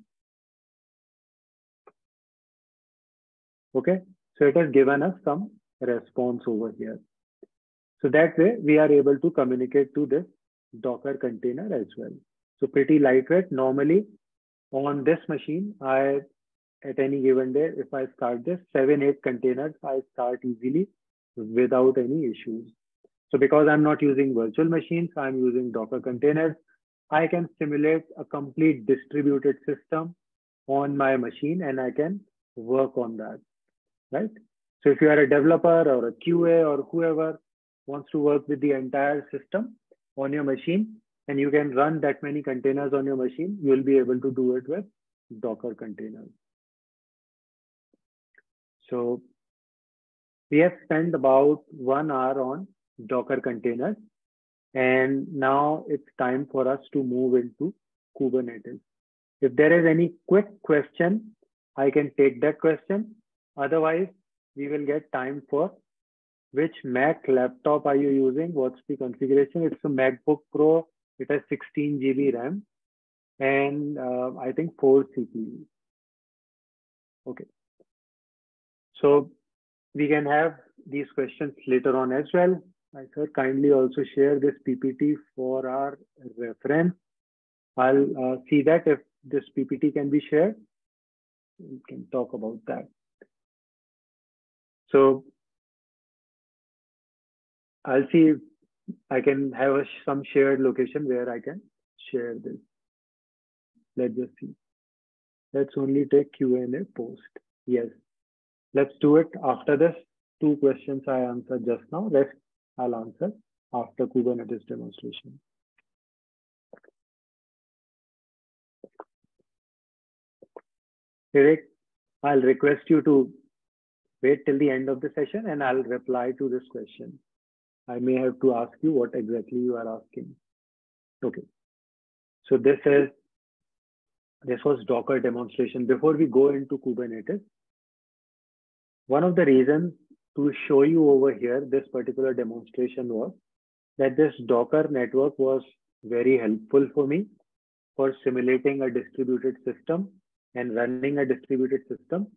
Okay, so it has given us some response over here. So that way we are able to communicate to this Docker container as well. So pretty lightweight. Normally on this machine, I at any given day, if I start this 7-8 containers, I start easily without any issues. So because I'm not using virtual machines, I'm using Docker containers. I can simulate a complete distributed system on my machine and I can work on that. Right? So if you are a developer or a QA or whoever wants to work with the entire system on your machine and you can run that many containers on your machine, you'll be able to do it with Docker containers. So we have spent about 1 hour on Docker containers and now it's time for us to move into Kubernetes. If there is any quick question, I can take that question. Otherwise, we will get time for which Mac laptop are you using? What's the configuration? It's a MacBook Pro. It has 16 GB RAM and I think 4 CPUs. Okay. So we can have these questions later on as well. I sir, kindly also share this PPT for our reference. I'll see that if this PPT can be shared, we can talk about that. So I'll see if I can have some shared location where I can share this. Let's just see. Let's only take Q&A post. Yes. Let's do it after this. 2 questions I answered just now. Rest I'll answer after Kubernetes demonstration. Vivek, I'll request you to wait till the end of the session and I'll reply to this question. I may have to ask you what exactly you are asking. Okay. So this was Docker demonstration. Before we go into Kubernetes, one of the reasons to show you over here, this particular demonstration was that this Docker network was very helpful for me for simulating a distributed system and running a distributed system.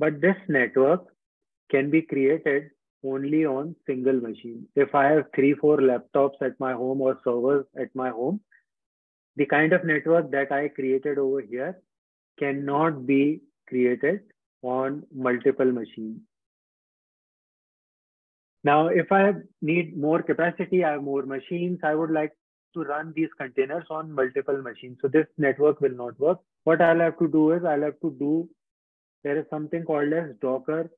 But this network can be created only on single machine. If I have 3-4 laptops at my home or servers at my home, the kind of network that I created over here cannot be created on multiple machines. Now, if I need more capacity, I have more machines, I would like to run these containers on multiple machines. So this network will not work. What I'll have to do is I'll have to do, there is something called as Docker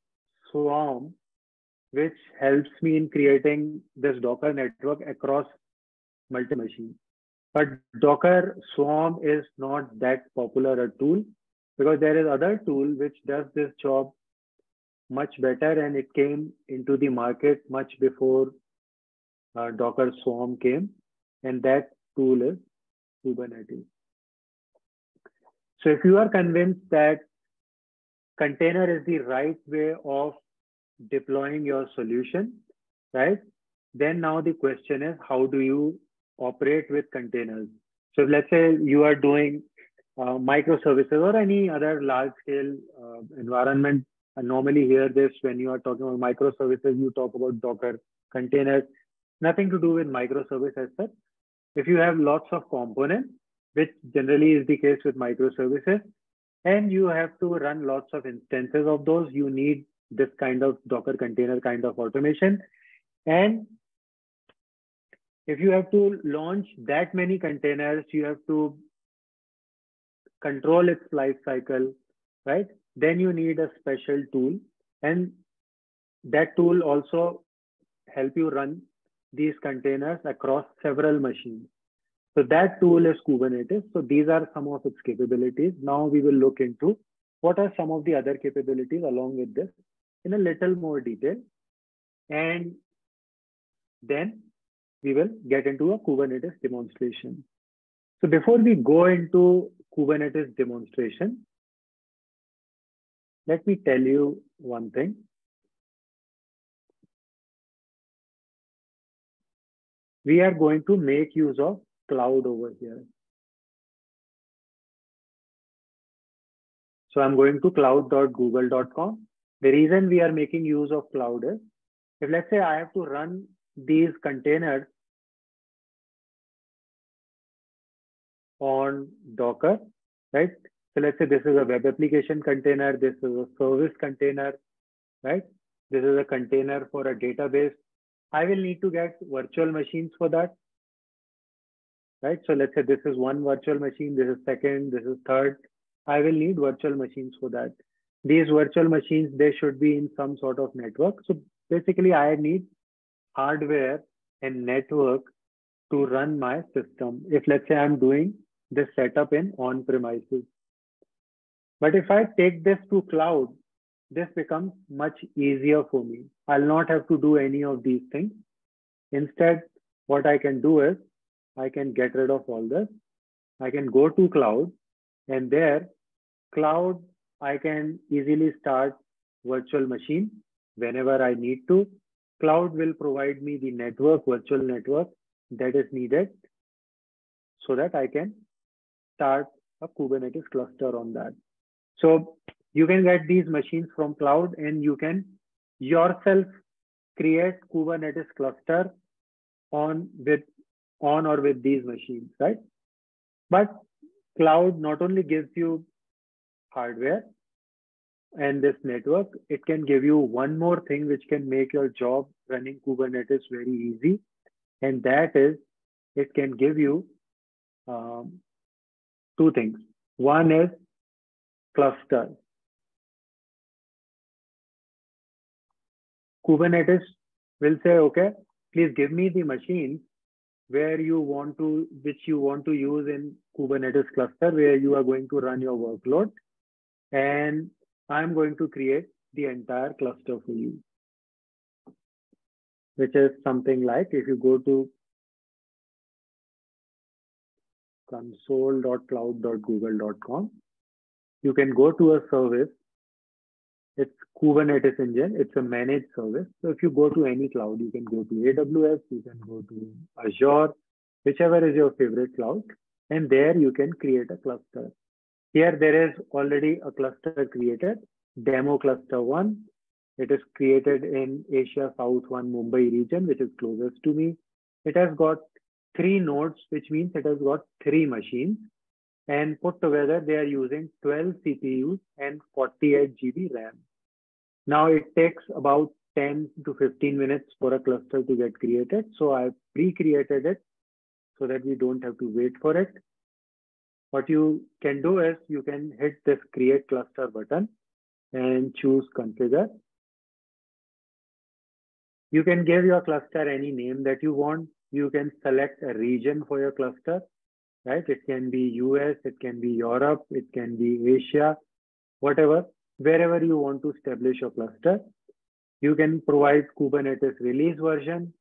swarm, which helps me in creating this Docker network across multiple machines. But Docker swarm is not that popular a tool because there is other tool which does this job much better, and it came into the market much before Docker swarm came, and that tool is Kubernetes. So if you are convinced that container is the right way of deploying your solution, right? Then now the question is, how do you operate with containers? So let's say you are doing microservices or any other large scale environment. And normally hear this when you are talking about microservices, you talk about Docker containers, nothing to do with microservice as such. If you have lots of components, which generally is the case with microservices, and you have to run lots of instances of those, you need this kind of Docker container kind of automation. And if you have to launch that many containers, you have to control its life cycle, right? Then you need a special tool, and that tool also help you run these containers across several machines. So that tool is Kubernetes. So these are some of its capabilities. Now we will look into what are some of the other capabilities along with this in a little more detail. And then we will get into a Kubernetes demonstration. So before we go into Kubernetes demonstration, let me tell you one thing. We are going to make use of cloud over here. So I'm going to cloud.google.com. The reason we are making use of cloud is, if let's say I have to run these containers on Docker, right? So let's say this is a web application container, this is a service container, right? This is a container for a database. I will need to get virtual machines for that, right? So let's say this is one virtual machine, this is second, this is third. I will need virtual machines for that. These virtual machines, they should be in some sort of network. So basically I need hardware and network to run my system. If let's say I'm doing this setup in on-premises. But if I take this to cloud, this becomes much easier for me. I'll not have to do any of these things. Instead, what I can do is I can get rid of all this. I can go to cloud, and there, cloud, I can easily start virtual machine whenever I need to. Cloud will provide me the network, virtual network that is needed so that I can start a Kubernetes cluster on that. So you can get these machines from cloud, and you can yourself create Kubernetes cluster on or with these machines, right? But cloud not only gives you hardware and this network, it can give you one more thing which can make your job running Kubernetes very easy. And that is, it can give you two things. One is cluster. Kubernetes will say, okay, please give me the machine which you want to use in Kubernetes cluster where you are going to run your workload, and I'm going to create the entire cluster for you, which is something like, if you go to console.cloud.google.com, you can go to a service, it's Kubernetes engine, it's a managed service. So if you go to any cloud, you can go to AWS, you can go to Azure, whichever is your favorite cloud, and there you can create a cluster. Here there is already a cluster created, demo cluster 1. It is created in Asia South 1 Mumbai region, which is closest to me. It has got 3 nodes, which means it has got 3 machines. And put together, they are using 12 CPUs and 48 GB RAM. Now it takes about 10 to 15 minutes for a cluster to get created. So I've pre-created it so that we don't have to wait for it. What you can do is you can hit this create cluster button and choose configure. You can give your cluster any name that you want. You can select a region for your cluster, right? It can be US, it can be Europe, it can be Asia, whatever, wherever you want to establish your cluster. You can provide Kubernetes release version.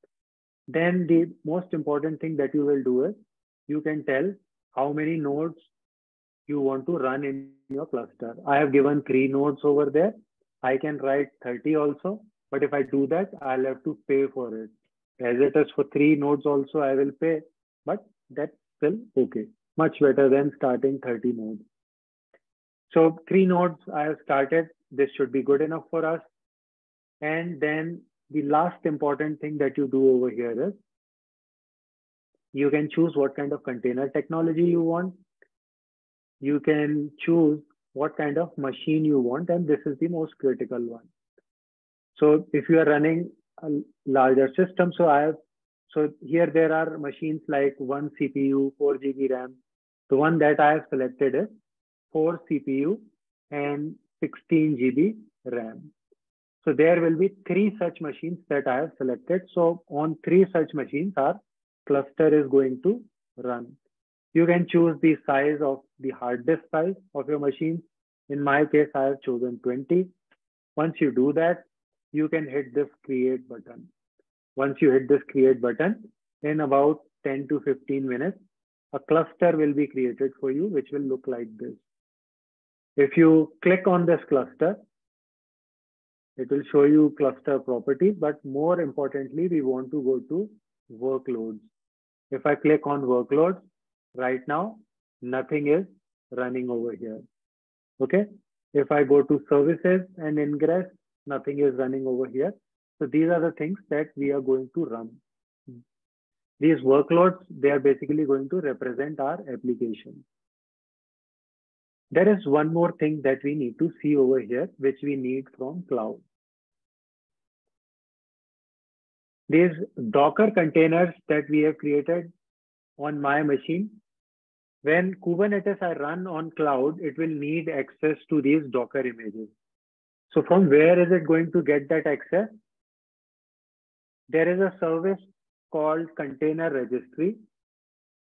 Then the most important thing that you will do is you can tell how many nodes you want to run in your cluster. I have given 3 nodes over there. I can write 30 also, but if I do that, I'll have to pay for it. As it is for 3 nodes also, I will pay, but that's still okay. Much better than starting 30 nodes. So 3 nodes I have started. This should be good enough for us. And then the last important thing that you do over here is you can choose what kind of container technology you want. You can choose what kind of machine you want. And this is the most critical one. So if you are running a larger system, so here there are machines like 1 CPU, 4 GB RAM. The one that I have selected is 4 CPU and 16 GB RAM. So there will be 3 such machines that I have selected. So on 3 such machines, our cluster is going to run. You can choose the size of the hard disk size of your machine. In my case, I have chosen 20. Once you do that, you can hit this create button. Once you hit this create button, in about 10 to 15 minutes, a cluster will be created for you, which will look like this. If you click on this cluster, it will show you cluster properties, but more importantly, we want to go to workloads. If I click on workloads, right now, nothing is running over here. Okay. If I go to services and ingress, nothing is running over here. So these are the things that we are going to run. These workloads, they are basically going to represent our application. There is one more thing that we need to see over here, which we need from cloud. These Docker containers that we have created on my machine. When Kubernetes I run on cloud, it will need access to these Docker images. So from where is it going to get that access? There is a service called Container Registry.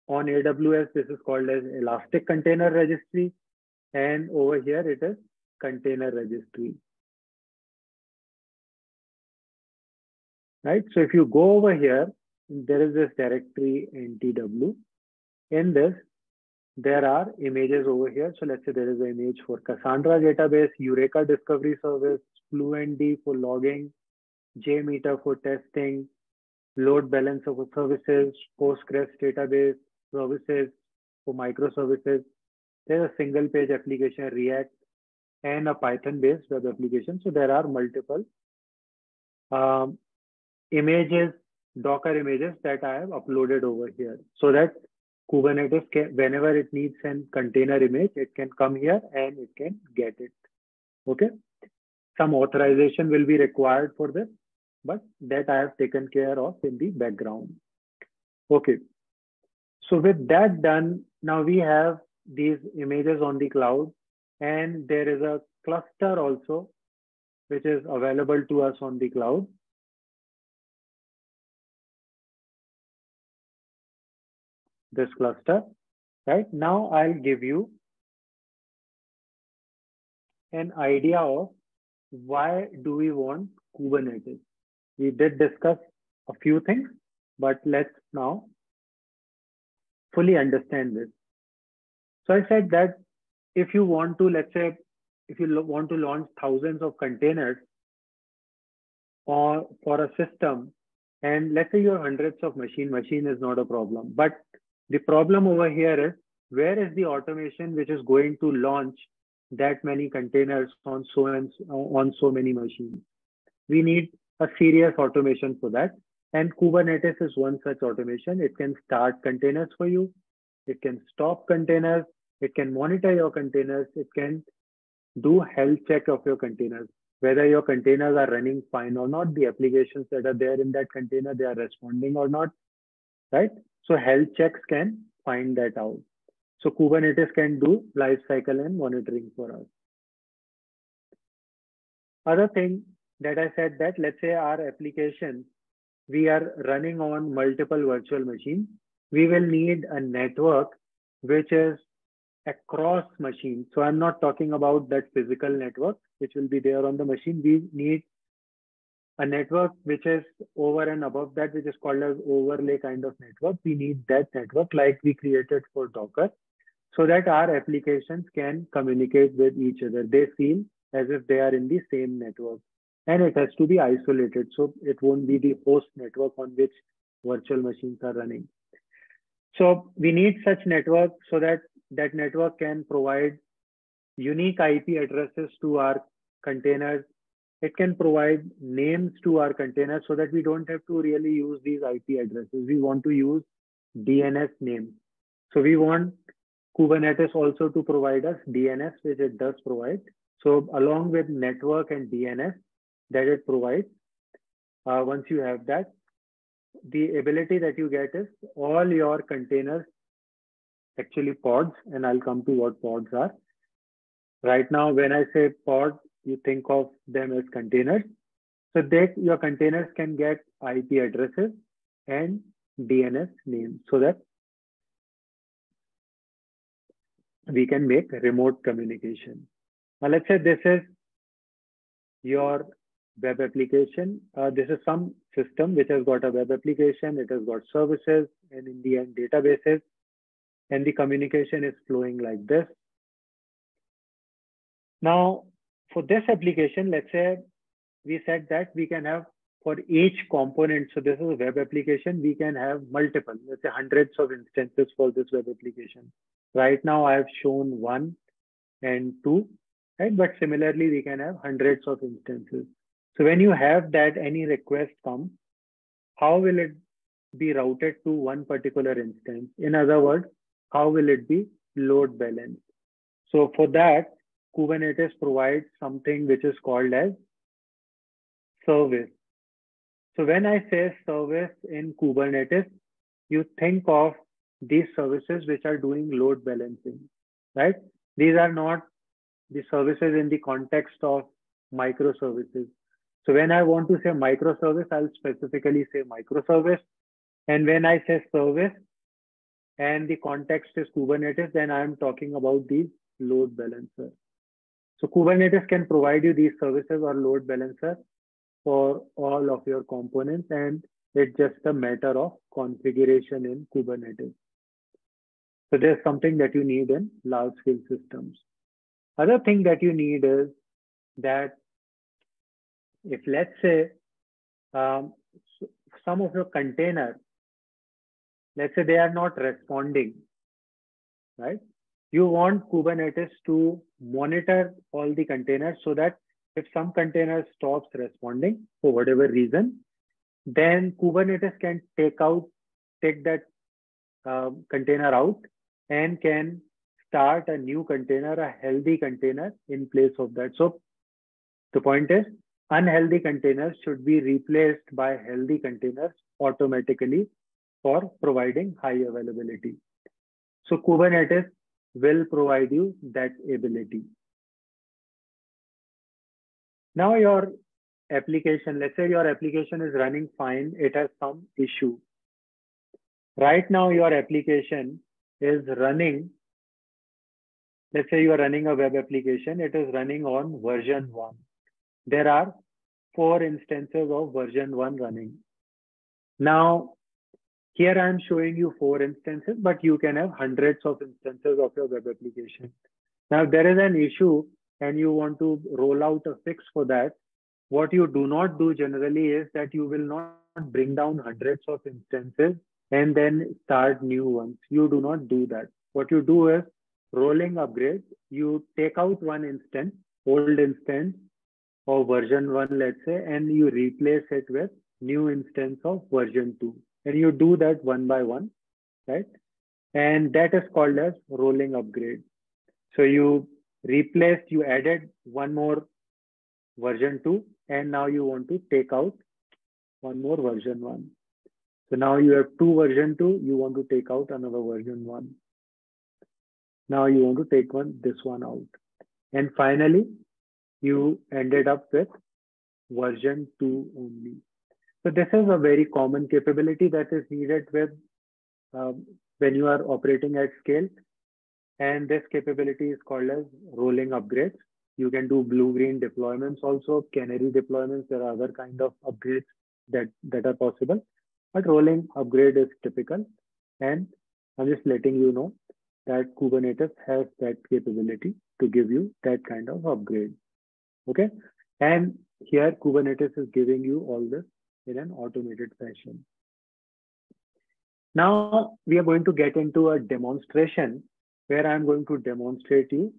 On AWS, this is called as Elastic Container Registry. And over here, it is Container Registry. Right? So if you go over here, there is this directory NTW. In this, there are images over here. So let's say there is an image for Cassandra database, Eureka discovery service, Fluentd for logging, JMeter for testing, load balancer for services, Postgres database services for microservices. There's a single page application, React, and a Python-based web application. So there are multiple images, Docker images that I have uploaded over here so that Kubernetes can, whenever it needs a container image, it can come here and it can get it. Okay. Some authorization will be required for this, but that I have taken care of in the background. Okay. So with that done, now we have these images on the cloud, and there is a cluster also, which is available to us on the cloud. This cluster, right? Now I'll give you an idea of why do we want Kubernetes. We did discuss a few things, but let's now fully understand this. So I said that if you want to, let's say, if you want to launch thousands of containers or for a system, and let's say you have hundreds of machine is not a problem, but the problem over here is, where is the automation which is going to launch that many containers on so many machines? We need a serious automation for that. And Kubernetes is one such automation. It can start containers for you. It can stop containers. It can monitor your containers. It can do health check of your containers, whether your containers are running fine or not, the applications that are there in that container, they are responding or not, right? So health checks can find that out. So Kubernetes can do lifecycle and monitoring for us. Other thing that I said that, let's say our application, we are running on multiple virtual machines. We will need a network which is across machines. So I'm not talking about that physical network, which will be there on the machine. We need a network which is over and above that, which is called as overlay kind of network. We need that network like we created for Docker so that our applications can communicate with each other. They feel as if they are in the same network, and it has to be isolated. So it won't be the host network on which virtual machines are running. So we need such network so that that network can provide unique IP addresses to our containers. It can provide names to our containers so that we don't have to really use these IP addresses. We want to use DNS names. So we want Kubernetes also to provide us DNS, which it does provide. So along with network and DNS that it provides, once you have that, the ability that you get is all your containers, actually pods, and I'll come to what pods are. Right now, when I say pod, you think of them as containers. So that your containers can get IP addresses and DNS names so that we can make remote communication. Now, let's say this is your web application. This is some system which has got a web application. It has got services and in the end databases. And the communication is flowing like this. Now, for this application, let's say we said that we can have for each component. So this is a web application. We can have multiple, let's say hundreds of instances for this web application. Right now, I have shown 1 and 2, right? But similarly, we can have hundreds of instances. So when you have that, any request comes, how will it be routed to one particular instance? In other words, how will it be load balanced? So for that, Kubernetes provides something which is called as service. So when I say service in Kubernetes, you think of these services which are doing load balancing, right? These are not the services in the context of microservices. So when I want to say microservice, I'll specifically say microservice. And when I say service, and the context is Kubernetes, then I'm talking about the load balancer. So Kubernetes can provide you these services or load balancer for all of your components, and it's just a matter of configuration in Kubernetes. So there's something that you need in large scale systems. Other thing that you need is that if let's say some of your containers, let's say they are not responding, right? You want Kubernetes to monitor all the containers so that if some container stops responding for whatever reason, then Kubernetes can take that container out and can start a new container, a healthy container in place of that. So the point is, unhealthy containers should be replaced by healthy containers automatically for providing high availability. So Kubernetes will provide you that ability. Now your application, let's say your application is running fine, it has some issue. Right now your application is running, let's say you are running a web application, it is running on version 1. There are 4 instances of version 1 running. Now, here I'm showing you 4 instances, but you can have hundreds of instances of your web application. Now, if there is an issue and you want to roll out a fix for that, what you do not do generally is that you will not bring down hundreds of instances and then start new ones. You do not do that. What you do is rolling upgrades. You take out one instance, old instance or version 1, let's say, and you replace it with new instance of version 2. And you do that one by one, right? And that is called as rolling upgrade. So you replaced, you added one more version 2, and now you want to take out one more version 1. So now you have two version 2, you want to take out another version 1. Now you want to take this one out. And finally, you ended up with version 2 only. So this is a very common capability that is needed with when you are operating at scale. And this capability is called as rolling upgrades. You can do blue-green deployments also, canary deployments. There are other kind of upgrades that are possible. But rolling upgrade is typical. And I'm just letting you know that Kubernetes has that capability to give you that kind of upgrade. Okay. And here Kubernetes is giving you all this in an automated fashion. Now we are going to get into a demonstration where I'm going to demonstrate you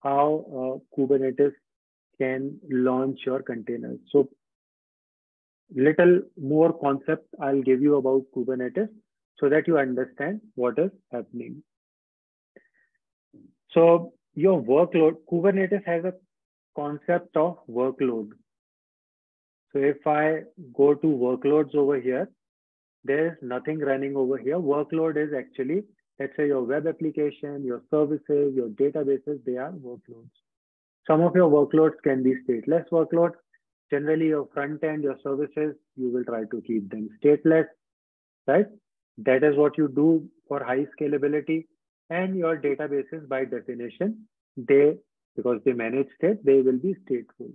how Kubernetes can launch your containers. So little more concept I'll give you about Kubernetes so that you understand what is happening. So your workload, Kubernetes has a concept of workload. So if I go to workloads over here, there's nothing running over here. Workload is actually, let's say your web application, your services, your databases, they are workloads. Some of your workloads can be stateless workloads. Generally, your front end, your services, you will try to keep them stateless, right? That is what you do for high scalability. And your databases, by definition, because they manage state, they will be stateful.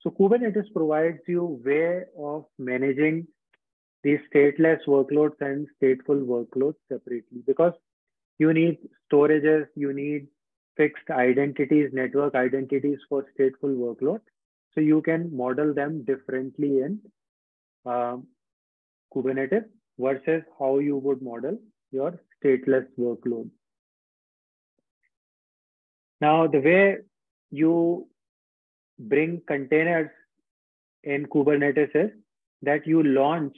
So Kubernetes provides you a way of managing these stateless workloads and stateful workloads separately, because you need storages, you need fixed identities, network identities for stateful workloads. So you can model them differently in Kubernetes versus how you would model your stateless workload. Now, the way you bring containers in Kubernetes is that you launch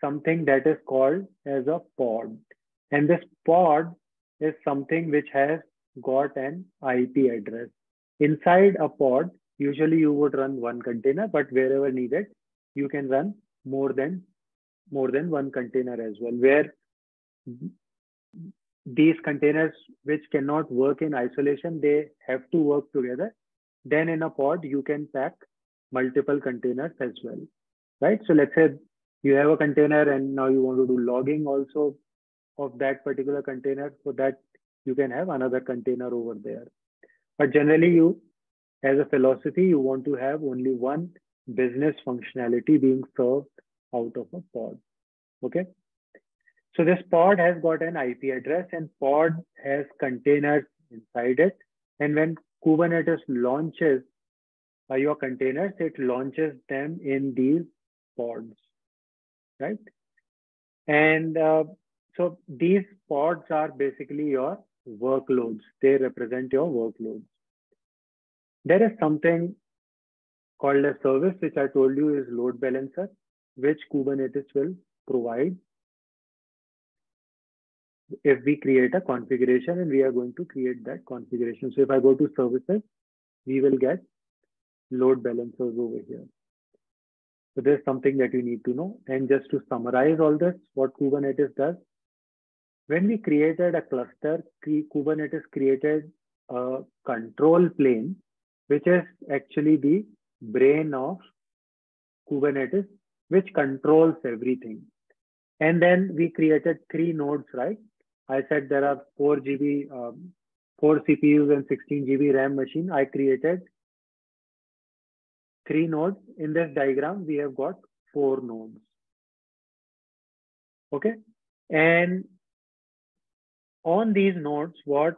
something that is called as a pod. And this pod is something which has got an IP address. Inside a pod, usually you would run one container, but wherever needed, you can run more than one container as well, where these containers which cannot work in isolation, they have to work together. Then in a pod, you can pack multiple containers as well, right? So let's say you have a container and now you want to do logging also of that particular container, so that you can have another container over there. But generally, you, as a philosophy, you want to have only one business functionality being served out of a pod, okay? So this pod has got an IP address and pod has containers inside it. And when Kubernetes launches your containers, it launches them in these pods, right? And so these pods are basically your workloads. They represent your workloads. There is something called a service, which I told you is load balancer, which Kubernetes will provide if we create a configuration, and we are going to create that configuration. So if I go to services, we will get load balancers over here. So there's something that you need to know. And just to summarize all this, what Kubernetes does, when we created a cluster, Kubernetes created a control plane, which is actually the brain of Kubernetes, which controls everything. And then we created 3 nodes, right? I said there are 4 CPUs and 16 GB RAM machine. I created 3 nodes. In this diagram, we have got 4 nodes. Okay. And on these nodes, what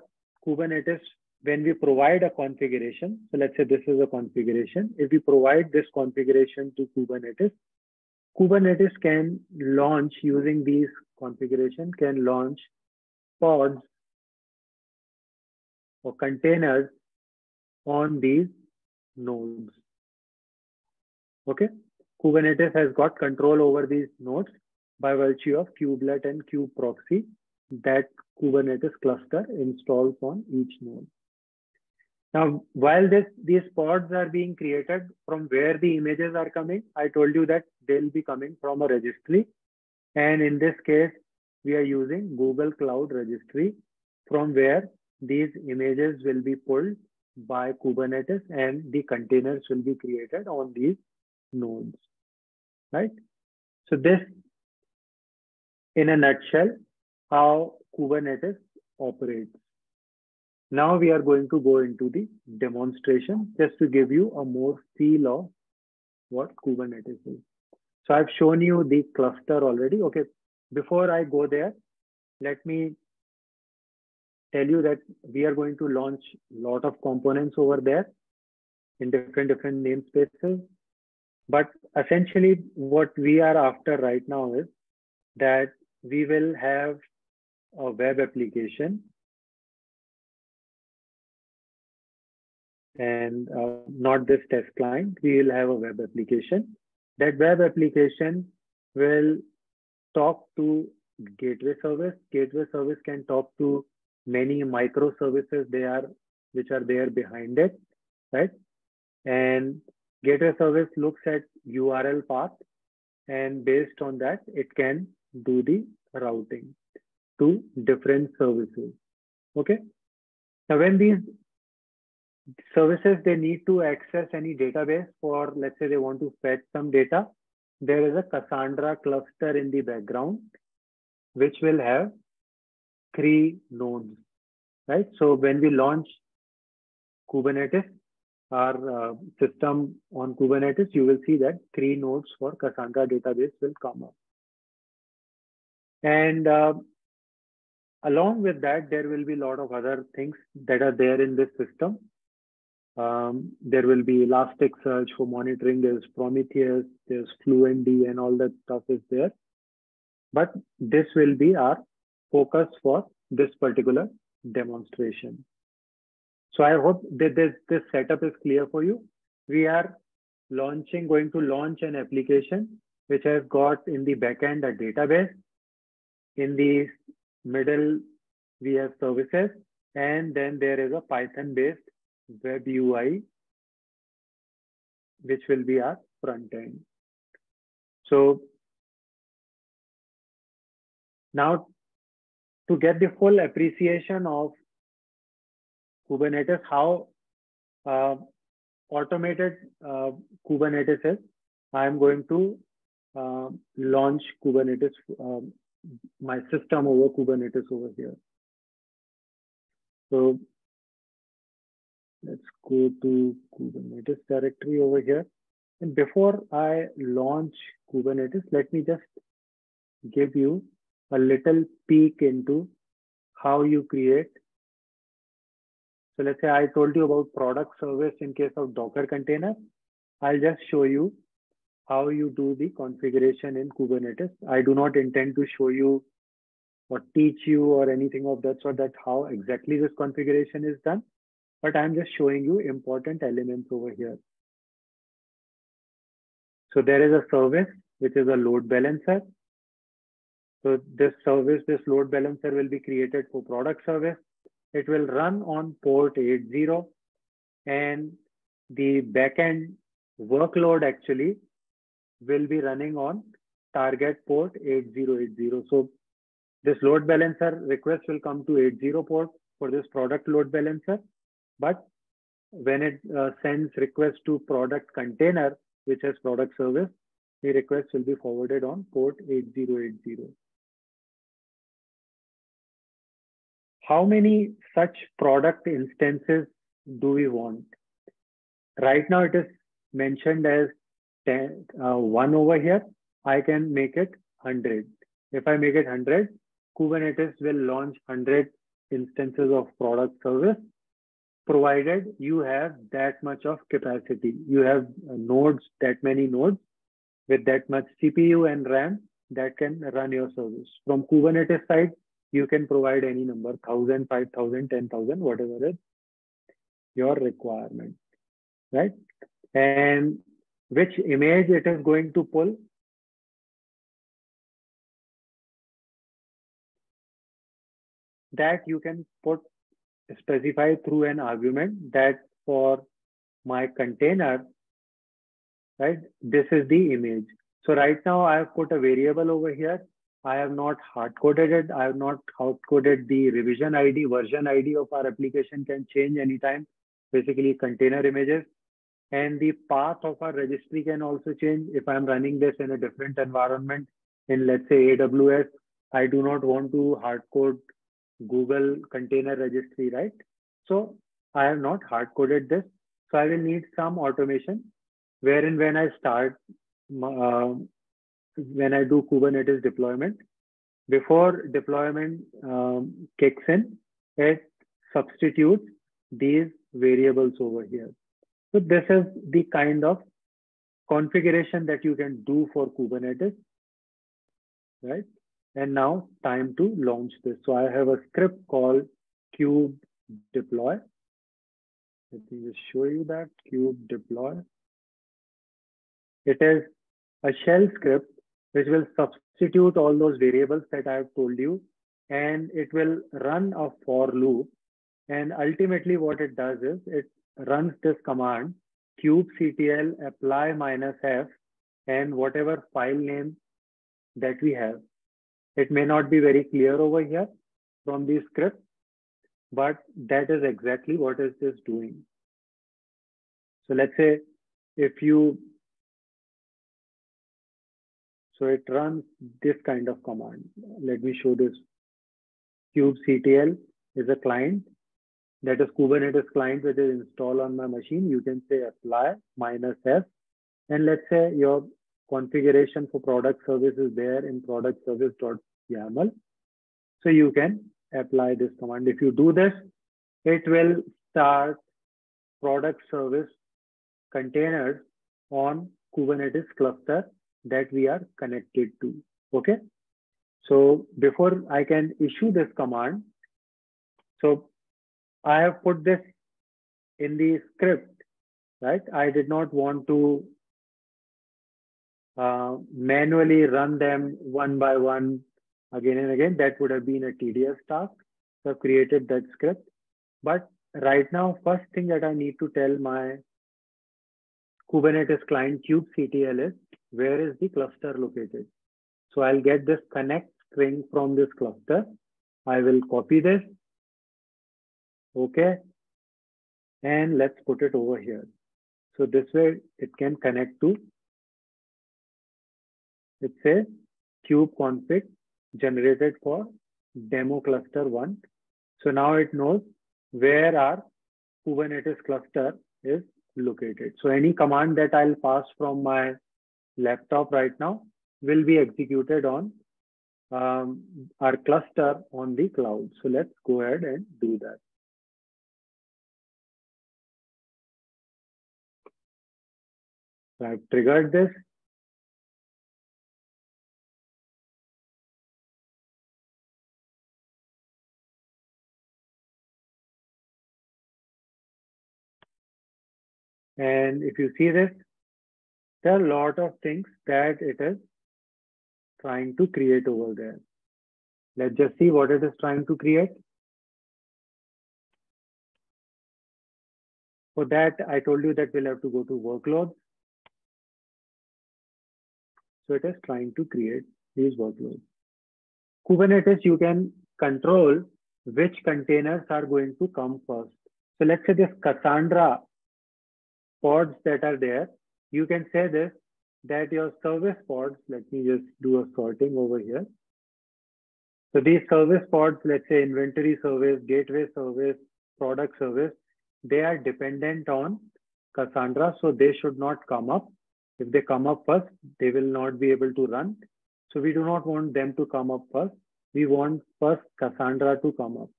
Kubernetes, when we provide a configuration, so let's say this is a configuration. If we provide this configuration to Kubernetes, Kubernetes can launch, using these configuration, can launch pods or containers on these nodes. Okay. Kubernetes has got control over these nodes by virtue of kubelet and kube proxy that Kubernetes cluster installs on each node. Now, while these pods are being created, from where the images are coming, I told you that they'll be coming from a registry. And in this case, we are using Google Cloud Registry, from where these images will be pulled by Kubernetes and the containers will be created on these nodes, right? So this, in a nutshell, how Kubernetes operates. Now we are going to go into the demonstration just to give you a more feel of what Kubernetes is. So I've shown you the cluster already. Okay, before I go there, let me tell you that we are going to launch a lot of components over there in different namespaces. But essentially what we are after right now is that we will have a web application. And not this test client, we will have a web application. That web application will talk to gateway service. Gateway service can talk to many microservices which are there behind it, right? And gateway service looks at URL path, and based on that, it can do the routing to different services. Okay. Now, when these services, they need to access any database, or let's say they want to fetch some data, there is a Cassandra cluster in the background, which will have 3 nodes, right? So when we launch Kubernetes, our system on Kubernetes, you will see that 3 nodes for Cassandra database will come up. And along with that, there will be a lot of other things that are there in this system. There will be Elasticsearch for monitoring, there's Prometheus, there's Fluentd, and all that stuff is there. But this will be our focus for this particular demonstration. So I hope that this setup is clear for you. We are going to launch an application which has got in the backend a database. In the middle, we have services, and then there is a Python-based web UI, which will be our front end. So now, to get the full appreciation of Kubernetes, how automated Kubernetes is, I'm going to launch Kubernetes, my system over Kubernetes over here. So let's go to Kubernetes directory over here. And before I launch Kubernetes, let me just give you a little peek into how you create. So let's say I told you about product service in case of Docker container. I'll just show you how you do the configuration in Kubernetes. I do not intend to show you or teach you or anything of that sort, that how exactly this configuration is done, but I'm just showing you important elements over here. So there is a service, which is a load balancer. So this service, this load balancer will be created for product service. It will run on port 80, and the backend workload actually will be running on target port 8080. So this load balancer request will come to 80 port for this product load balancer. But when it sends request to product container, which has product service, the request will be forwarded on port 8080. How many such product instances do we want? Right now it is mentioned as 1 over here. I can make it 100. If I make it 100, Kubernetes will launch 100 instances of product service, provided you have that much of capacity. You have nodes, that many nodes, with that much CPU and RAM that can run your service. From Kubernetes side, you can provide any number, 1,000, 5,000, 10,000, whatever is your requirement, right? And which image it is going to pull? That you can put specify through an argument that for my container, right, this is the image. So right now I have put a variable over here. I have not hard coded it. I have not hard coded the revision ID, version ID of our application can change anytime, basically container images. And the path of our registry can also change. If I'm running this in a different environment in, let's say, AWS, I do not want to hard code Google container registry, right? So I have not hard coded this. So I will need some automation wherein when I start, when I do Kubernetes deployment, before deployment kicks in, it substitutes these variables over here. So this is the kind of configuration that you can do for Kubernetes, right? And now time to launch this. So I have a script called kube deploy. Let me just show you that kube deploy. It is a shell script which will substitute all those variables that I have told you, and it will run a for loop. And ultimately what it does is it runs this command kubectl apply -f and whatever file name that we have. It may not be very clear over here from the script, but that is exactly what is this doing. So let's say if you, so it runs this kind of command. Let me show this. Kubectl is a client. That is Kubernetes client that is installed on my machine. You can say apply -f. And let's say your configuration for product service is there in product service.yaml. So you can apply this command. If you do this, it will start product service containers on Kubernetes cluster that we are connected to. Okay. So before I can issue this command, so I have put this in the script, right? I did not want to manually run them one by one again and again. That would have been a tedious task. So I've created that script. But right now, first thing that I need to tell my Kubernetes client kubectl is where is the cluster located. So I'll get this connect string from this cluster. I will copy this. Okay, and let's put it over here. So this way it can connect to, it says kube config generated for demo cluster 1. So now it knows where our Kubernetes cluster is located. So any command that I'll pass from my laptop right now will be executed on our cluster on the cloud. So let's go ahead and do that. So I've triggered this. And if you see this, there are a lot of things that it is trying to create over there. Let's just see what it is trying to create. For that, I told you that we'll have to go to workloads. So it is trying to create these workloads. Kubernetes, you can control which containers are going to come first. So let's say this Cassandra pods that are there, you can say this, that your service pods, let me just do a sorting over here. So these service pods, let's say inventory service, gateway service, product service, they are dependent on Cassandra, so they should not come up. If they come up first, they will not be able to run. So we do not want them to come up first. We want first Cassandra to come up,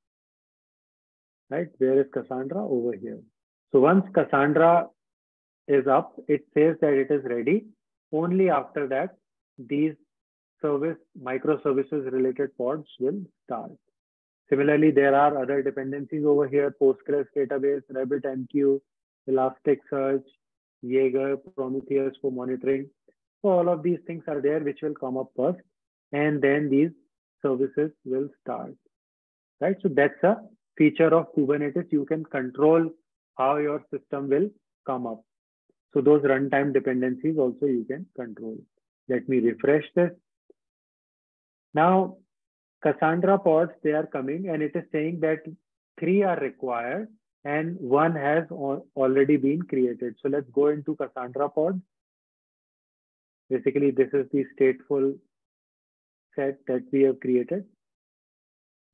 right? Where is Cassandra? Over here. So once Cassandra is up, it says that it is ready. Only after that, these service microservices related pods will start. Similarly, there are other dependencies over here, Postgres database, RabbitMQ, Elasticsearch, Jaeger, Prometheus for monitoring. So all of these things are there which will come up first, and then these services will start, right? So that's a feature of Kubernetes, you can control how your system will come up. So those runtime dependencies also you can control. Let me refresh this. Now, Cassandra pods, they are coming, and it is saying that 3 are required and 1 has already been created. So let's go into Cassandra pod. Basically, this is the stateful set that we have created.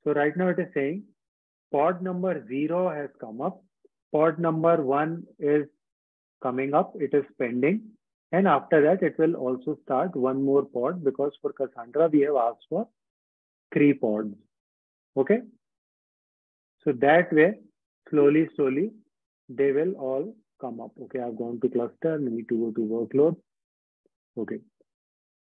So right now it is saying pod number 0 has come up. Pod number 1 is coming up. It is pending. And after that, it will also start one more pod, because for Cassandra, we have asked for 3 pods. Okay. So that way, slowly, slowly, they will all come up. Okay. I've gone to cluster. We need to go to workload. Okay.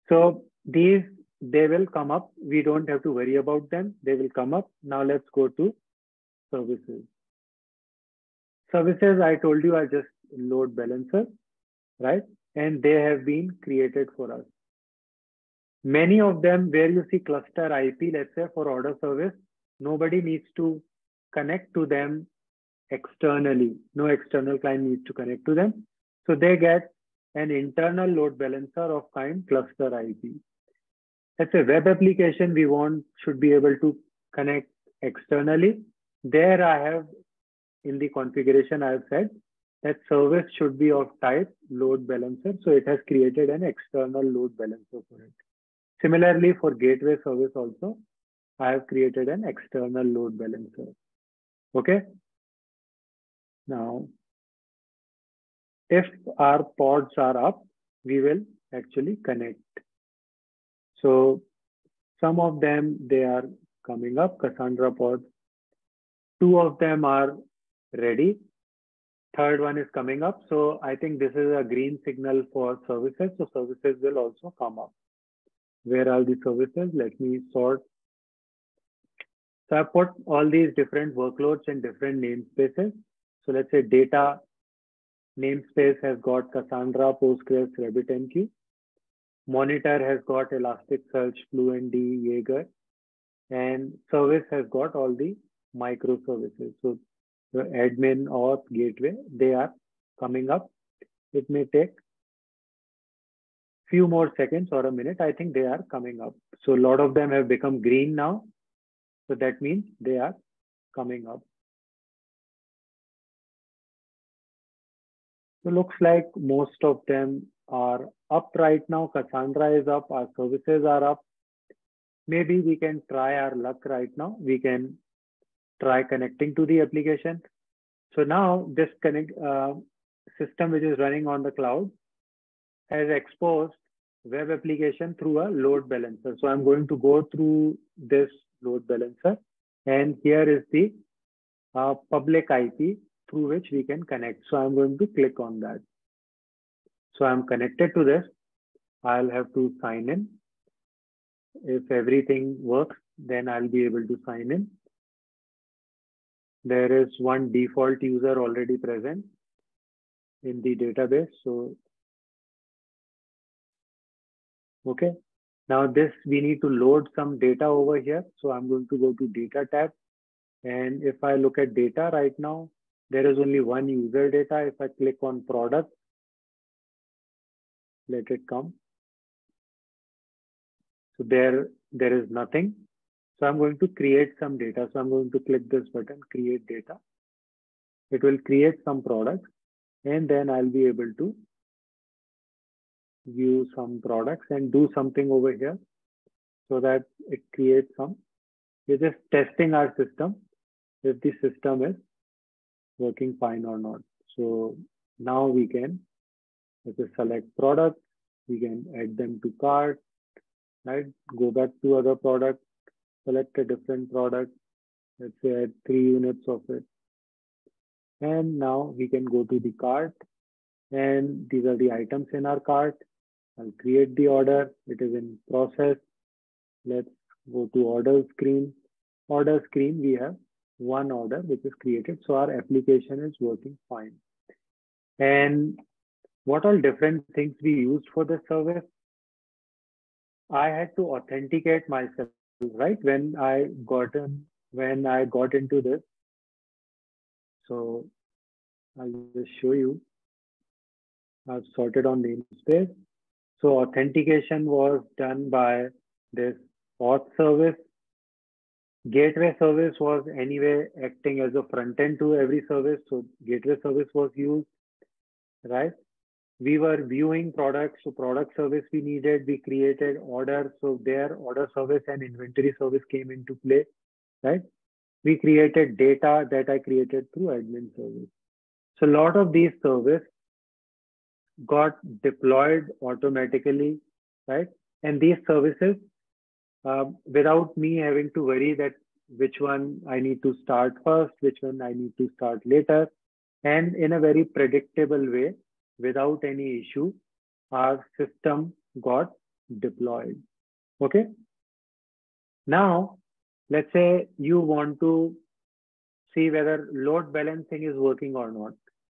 So these, they will come up. We don't have to worry about them. They will come up. Now let's go to services. Services, I told you, are just load balancer, right? And they have been created for us. Many of them, where you see cluster IP, let's say for order service, nobody needs to connect to them externally. No external client needs to connect to them. So they get an internal load balancer of kind cluster IP. Let's say web application we want should be able to connect externally. There I have, in the configuration, I have said that service should be of type load balancer. So it has created an external load balancer for it. Similarly, for gateway service also, I have created an external load balancer. Okay. Now, if our pods are up, we will actually connect. So some of them, they are coming up, Cassandra pods. 2 of them are ready. 3rd one is coming up. So I think this is a green signal for services. So services will also come up. Where are the services? Let me sort. So I put all these different workloads in different namespaces. So let's say data namespace has got Cassandra, Postgres, RabbitMQ. Monitor has got Elasticsearch, Fluentd, Jaeger. And service has got all the microservices. So the admin, auth, gateway, they are coming up. It may take few more seconds or a minute. I think they are coming up. So a lot of them have become green now. So that means they are coming up. So looks like most of them are up right now. Cassandra is up. Our services are up. Maybe we can try our luck right now. We can try connecting to the application. So now this system which is running on the cloud has exposed web application through a load balancer. So I'm going to go through this load balancer, and here is the public IP through which we can connect. So I'm going to click on that. So I'm connected to this. I'll have to sign in. If everything works, then I'll be able to sign in. There is one default user already present in the database. So, okay. Now this, we need to load some data over here. So I'm going to go to data tab. And if I look at data right now, there is only one user data. If I click on product, let it come. So there is nothing. So I'm going to create some data. So I'm going to click this button, create data. It will create some products, and then I'll be able to view some products and do something over here so that it creates some. We're just testing our system, if the system is working fine or not. So now we can just select products. We can add them to cart, right? Go back to other products. Select a different product, let's say add 3 units of it. And now we can go to the cart, and these are the items in our cart. I'll create the order. It is in process. Let's go to order screen. Order screen, we have 1 order which is created. So our application is working fine. And what all different things we used for the service? I had to authenticate myself. Right when I got into this So I'll just show you. I've sorted on namespace. So authentication was done by this auth service. Gateway service was anyway acting as a front end to every service. So gateway service was used, right? We were viewing products. So product service we needed, we created order. So their order service and inventory service came into play, right? We created data that I created through admin service. So a lot of these services got deployed automatically, right? And these services, without me having to worry that which one I need to start first, which one I need to start later, and in a very predictable way, without any issue, our system got deployed. Okay. Now, let's say you want to see whether load balancing is working or not.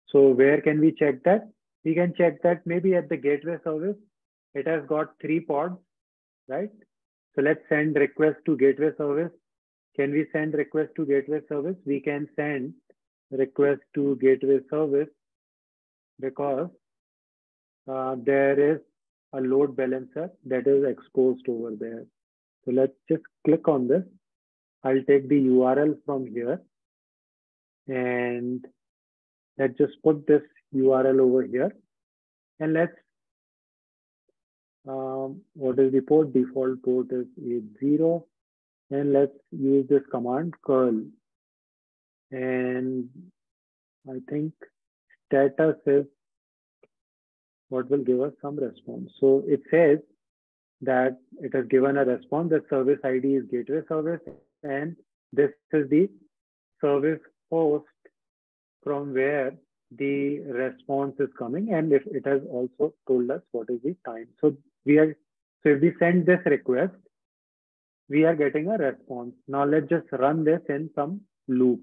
So where can we check that? We can check that maybe at the gateway service. It has got 3 pods, right? So let's send request to gateway service. Can we send request to gateway service? We can send request to gateway service because there is a load balancer that is exposed over there. So let's just click on this. I'll take the URL from here and let's just put this URL over here and let's what is the port? Default port is 80 and let's use this command curl and I think status is what will give us some response. So it says that it has given a response that service ID is gateway service and this is the service host from where the response is coming and if it has also told us what is the time. So if we send this request, we are getting a response. Now let's just run this in some loop.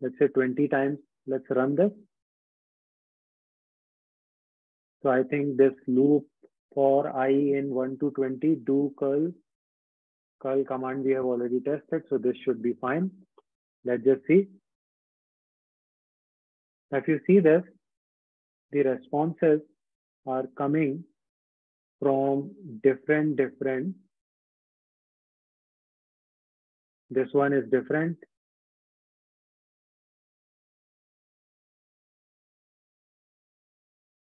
Let's say 20 times, let's run this. So I think this loop for I in 1 to 20 do curl command we have already tested. So this should be fine. Let's just see. If you see this, the responses are coming from different. This one is different.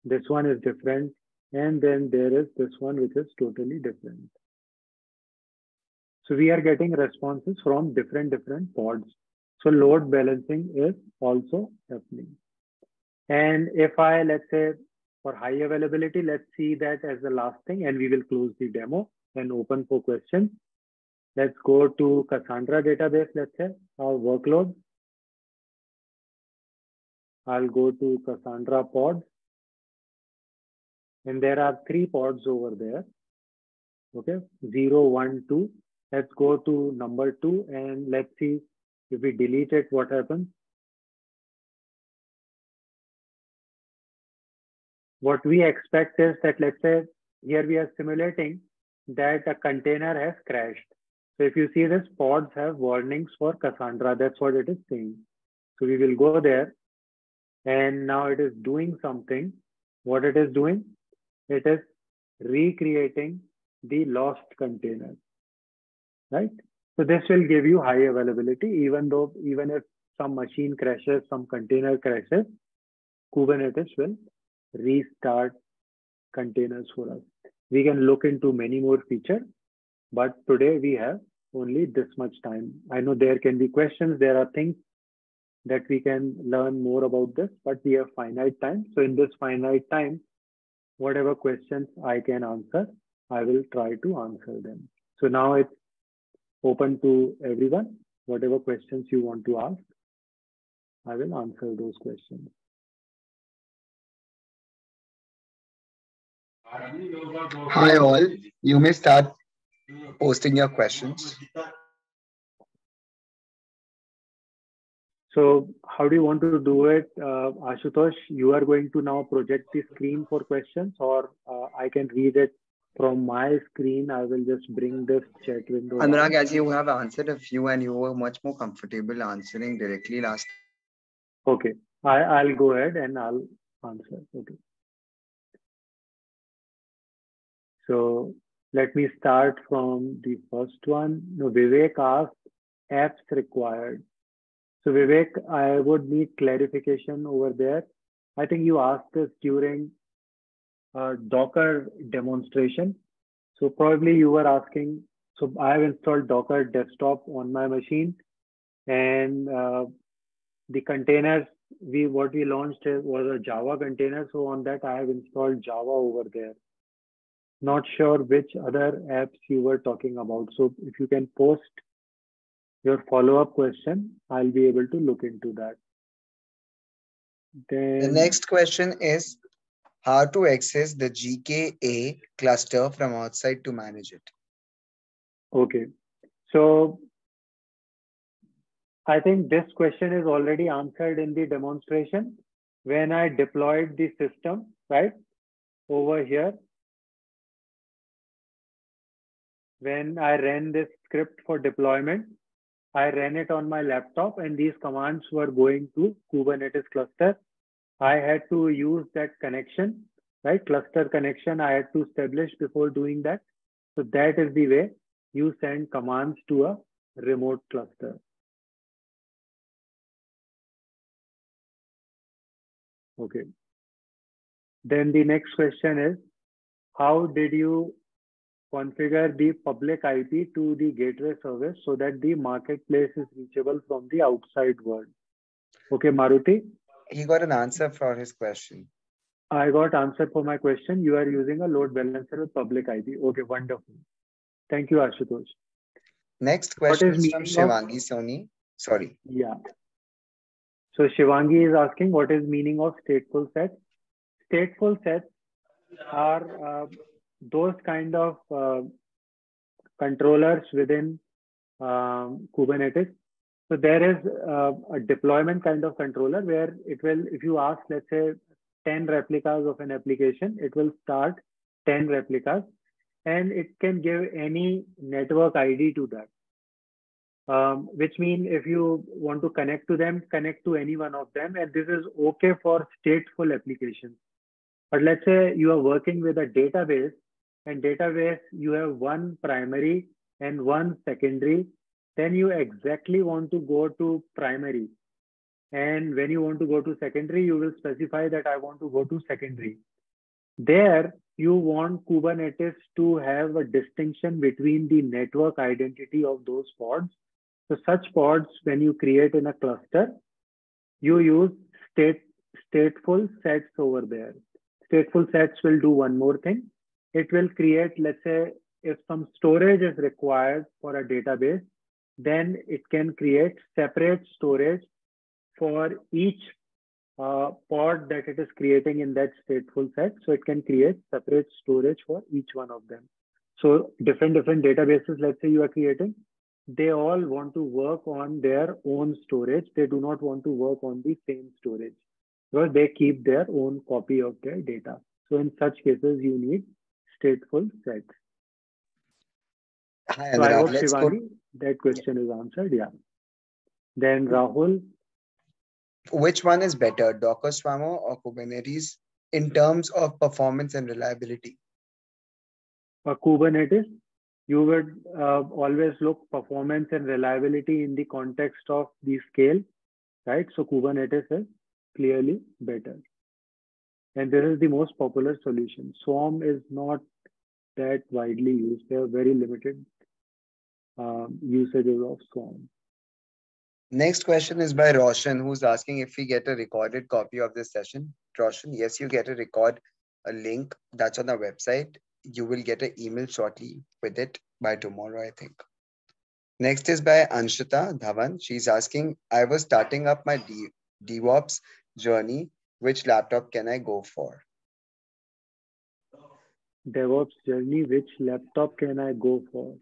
This one is different. And then there is this one, which is totally different. So we are getting responses from different pods. So load balancing is also happening. And if I, let's say, for high availability, let's see that as the last thing, and we will close the demo and open for questions. Let's go to Cassandra database, let's say, our workload. I'll go to Cassandra pods. And there are 3 pods over there. Okay, 0, 1, 2. Let's go to number 2 and let's see if we delete it, what happens? What we expect is that, let's say, here we are simulating that a container has crashed. So if you see this, pods have warnings for Cassandra. That's what it is saying. So we will go there and now it is doing something. What it is doing? It is recreating the lost container, right? So this will give you high availability, even if some machine crashes, some container crashes, Kubernetes will restart containers for us. We can look into many more features, but today we have only this much time. I know there can be questions. There are things that we can learn more about this, but we have finite time. So in this finite time, whatever questions I can answer, I will try to answer them. So now it's open to everyone. Whatever questions you want to ask, I will answer those questions. Hi all, you may start posting your questions. So how do you want to do it? Ashutosh, you are going to now project the screen for questions or I can read it from my screen, I will just bring this chat window. Anurag, as you have answered a few and you were much more comfortable answering directly last. Okay, I'll go ahead and I'll answer. Okay. So let me start from the first one. No, Vivek asked apps required. So Vivek, I would need clarification over there. I think you asked this during Docker demonstration. So probably you were asking, so I have installed Docker desktop on my machine, and the containers, what we launched was a Java container. So on that, I have installed Java over there. Not sure which other apps you were talking about. So if you can post your follow-up question, I'll be able to look into that. Then the next question is, how to access the GKE cluster from outside to manage it? Okay. So I think this question is already answered in the demonstration when I deployed the system, right? Over here. When I ran this script for deployment, I ran it on my laptop and these commands were going to Kubernetes cluster. I had to use that connection, right? Cluster connection I had to establish before doing that. So that is the way you send commands to a remote cluster. Okay. Then the next question is, how did you configure the public IP to the gateway service so that the marketplace is reachable from the outside world? Okay, Maruti? He got an answer for his question. I got answer for my question. You are using a load balancer with public IP. Okay, wonderful. Thank you, Ashutosh. Next question is from Shivangi Soni. Sorry. Yeah. So Shivangi is asking, what is meaning of stateful sets? Stateful sets are those kind of controllers within Kubernetes. So there is a deployment kind of controller where it will, if you ask, let's say 10 replicas of an application, it will start 10 replicas and it can give any network ID to that, which means if you want to connect to them, connect to any one of them. And this is okay for stateful applications. But let's say you are working with a database, and database, you have one primary and one secondary. Then you exactly want to go to primary. And when you want to go to secondary, you will specify that I want to go to secondary. There, you want Kubernetes to have a distinction between the network identity of those pods. So such pods, when you create in a cluster, you use stateful sets over there. Stateful sets will do one more thing. It will create, let's say, if some storage is required for a database, then it can create separate storage for each pod that it is creating in that stateful set. So it can create separate storage for each one of them. So different databases, let's say you are creating, they all want to work on their own storage. They do not want to work on the same storage. Because they keep their own copy of their data. So in such cases, you need stateful sets. Hi, so I hope, Shivani, that question is answered. Yeah. Then Rahul. Which one is better, Docker Swamo or Kubernetes in terms of performance and reliability? For Kubernetes, you would always look performance and reliability in the context of the scale, right? So Kubernetes is clearly better. And this is the most popular solution. Swarm is not that widely used. There are very limited usages of Swarm. Next question is by Roshan, who's asking if we get a recorded copy of this session. Roshan, yes, you get a link that's on the website. You will get an email shortly with it by tomorrow, I think. Next is by Anshita Dhawan. She's asking, I was starting up my DevOps journey. Which laptop can I go for? DevOps journey, which laptop can I go for?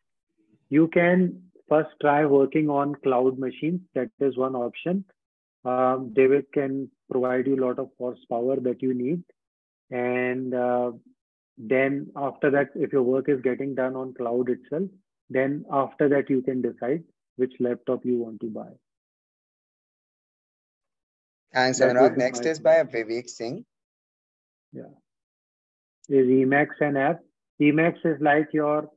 You can first try working on cloud machines. That is one option. David can provide you a lot of horsepower that you need. And Then after that, if your work is getting done on cloud itself, then after that, you can decide which laptop you want to buy. Thanks, Anurag. Next is by Vivek Singh. Yeah. Is Emacs an app? Emacs is like your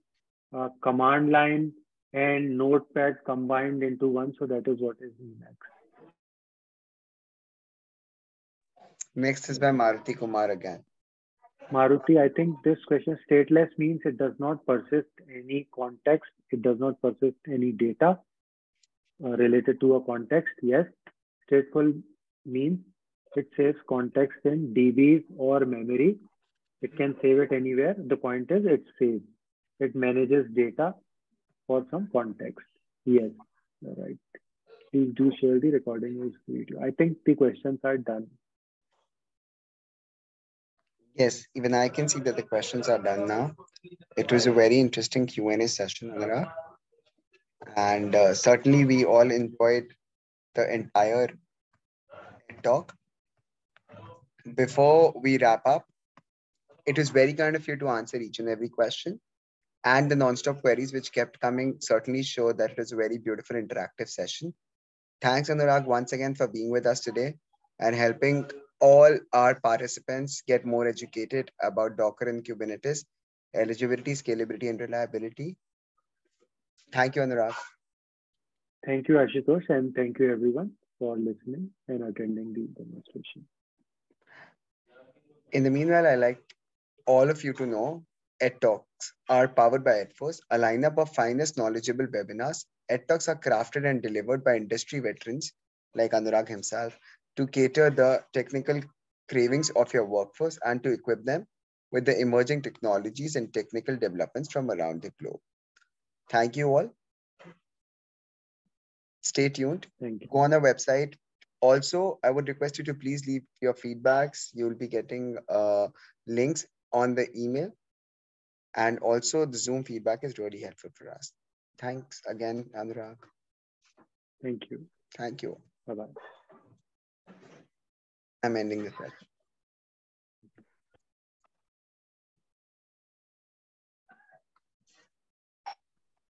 command line and notepad combined into one. So that is what is Emacs. Next is by Maruti Kumar again. Maruti, I think this question, stateless means it does not persist any context. It does not persist any data related to a context. Yes, stateful means it saves context in DBs or memory. It can save it anywhere. The point is it saves. It manages data for some context. Yes, right. Please do share the recording of this video. I think the questions are done. Yes, even I can see that the questions are done now. It was a very interesting Q&A session, Anurag. And certainly we all enjoyed the entire talk. Before we wrap up, it was very kind of you to answer each and every question. And the non-stop queries which kept coming certainly show that it was a very beautiful interactive session. Thanks, Anurag, once again for being with us today and helping all our participants get more educated about Docker and Kubernetes, eligibility, scalability, and reliability. Thank you, Anurag. Thank you, Ashutosh, and thank you everyone for listening and attending the demonstration. In the meanwhile, I'd like all of you to know EdTalks are powered by edForce, a lineup of finest knowledgeable webinars. EdTalks are crafted and delivered by industry veterans like Anurag himself, to cater the technical cravings of your workforce and to equip them with the emerging technologies and technical developments from around the globe. Thank you all. Stay tuned. Thank you. Go on our website. Also, I would request you to please leave your feedbacks. You'll be getting links on the email. And also the Zoom feedback is really helpful for us. Thanks again, Anurag. Thank you. Thank you. Bye-bye. I'm ending the session.